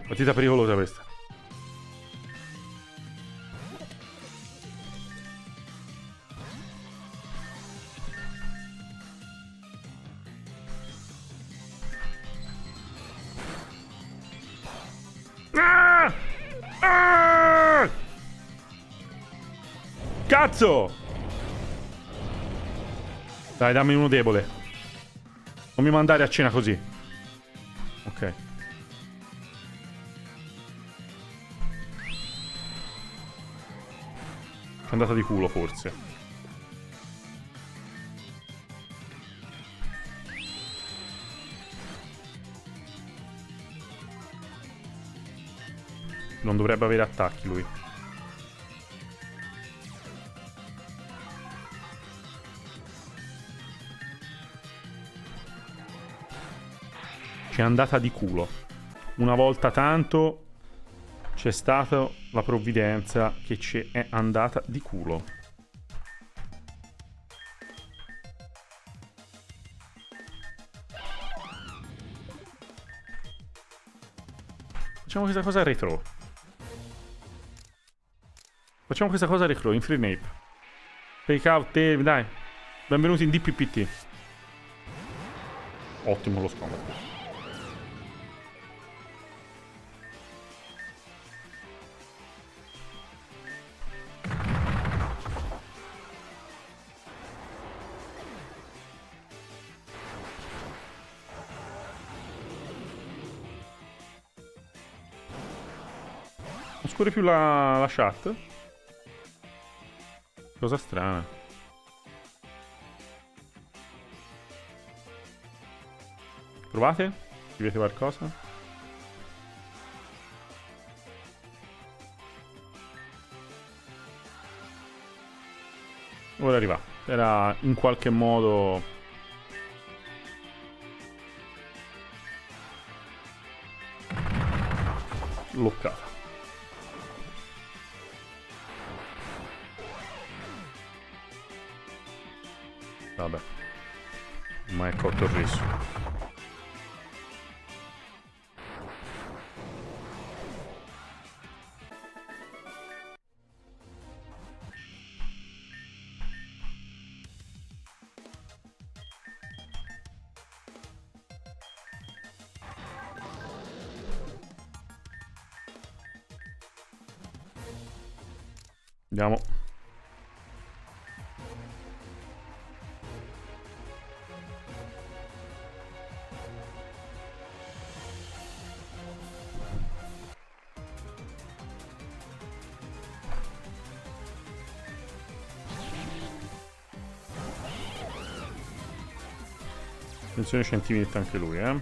Partita pericolosa questa. Dai, dammi uno debole. Non mi mandare a cena così. Ok. C'è andata di culo, forse. Non dovrebbe avere attacchi, lui. C'è andata di culo. Una volta tanto c'è stata la provvidenza che ci è andata di culo. Facciamo questa cosa retro. Facciamo questa cosa retro in free nape. Fake out, dai. Benvenuti in DPPT. Ottimo lo scambio. Più la chat. Cosa strana. Provate? Scrivete qualcosa? Ora arriva. Era in qualche modo... bloccata. Vabbè, ma è corto il rischio. Andiamo. Attenzione Centimetto anche lui, eh.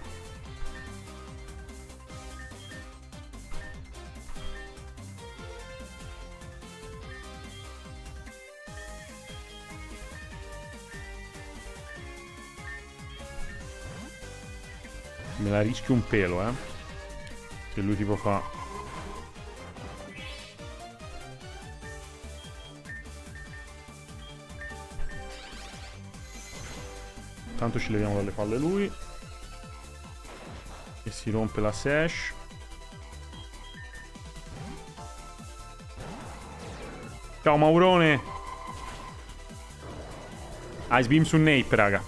Me la rischio un pelo, eh. Che lui tipo fa. Tanto ci leviamo dalle palle lui. E si rompe la sash. Ciao Maurone. Ice Beam su Nape, raga.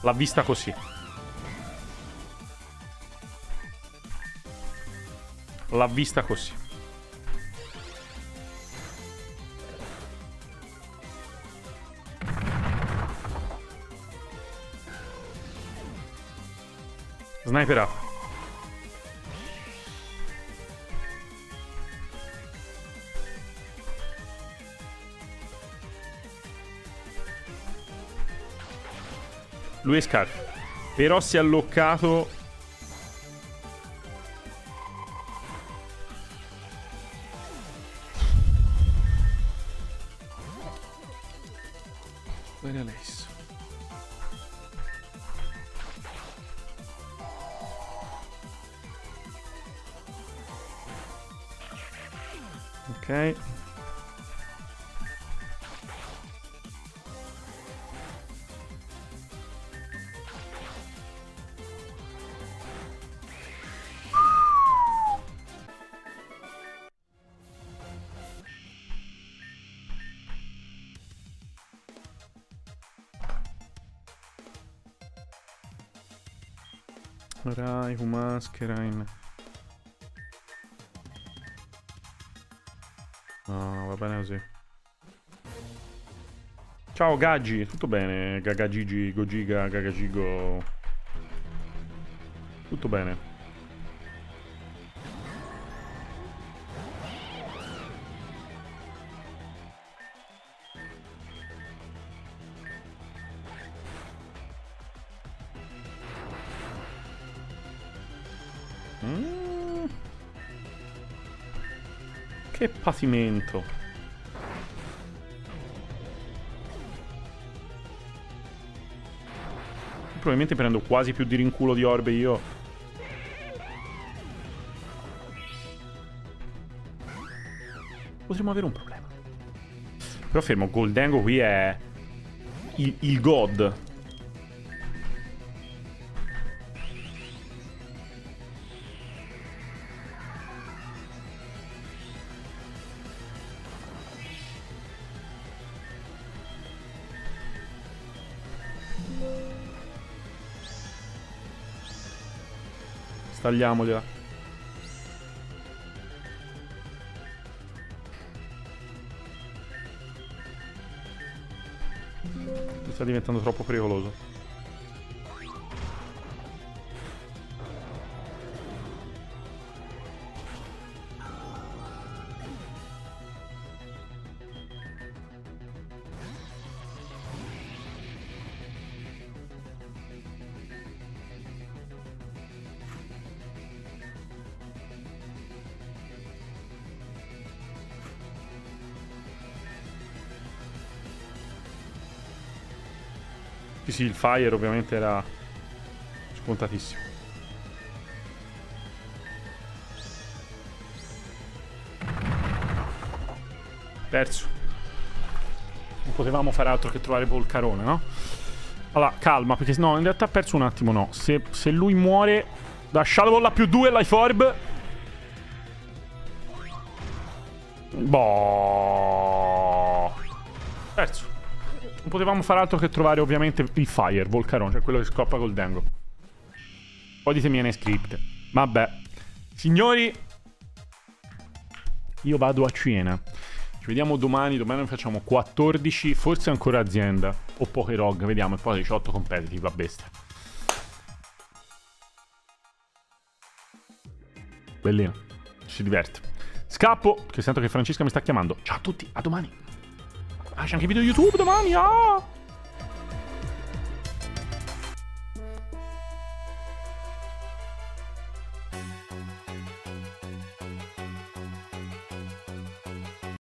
L'ha vista così. L'ha vista così. Sniper up. Lui è scarso. Però si è alloccato. Ok. Rai, maschera in... No, va bene così. Ciao Gaggi, tutto bene? Gagagigi, Gogiga, Gagagigo. Tutto bene. Che patimento. Probabilmente prendo quasi più di rinculo di orbe io. Potremmo avere un problema. Però fermo, Gholdengo qui è il god. Tagliamogliela. Sta diventando troppo pericoloso. Sì, il fire ovviamente era scontatissimo. Terzo. Non potevamo fare altro che trovare Volcarone, no? Allora, calma, perché no, in realtà ha perso un attimo, no. Se lui muore da Shadow Ball a più 2 Life Orb. Boh. Terzo. Non potevamo fare altro che trovare ovviamente il Fire, Volcarone, cioè quello che scoppa Gholdengo. Poi ditemi nei script. Vabbè. Signori, io vado a cena. Ci vediamo domani. Domani facciamo 14, forse ancora azienda. O Pokerog, vediamo. E poi 18 competitive, va bestia. Bellino. Si diverte. Scappo, che sento che Francesca mi sta chiamando. Ciao a tutti, a domani. Ah, c'è anche video YouTube domani, ah!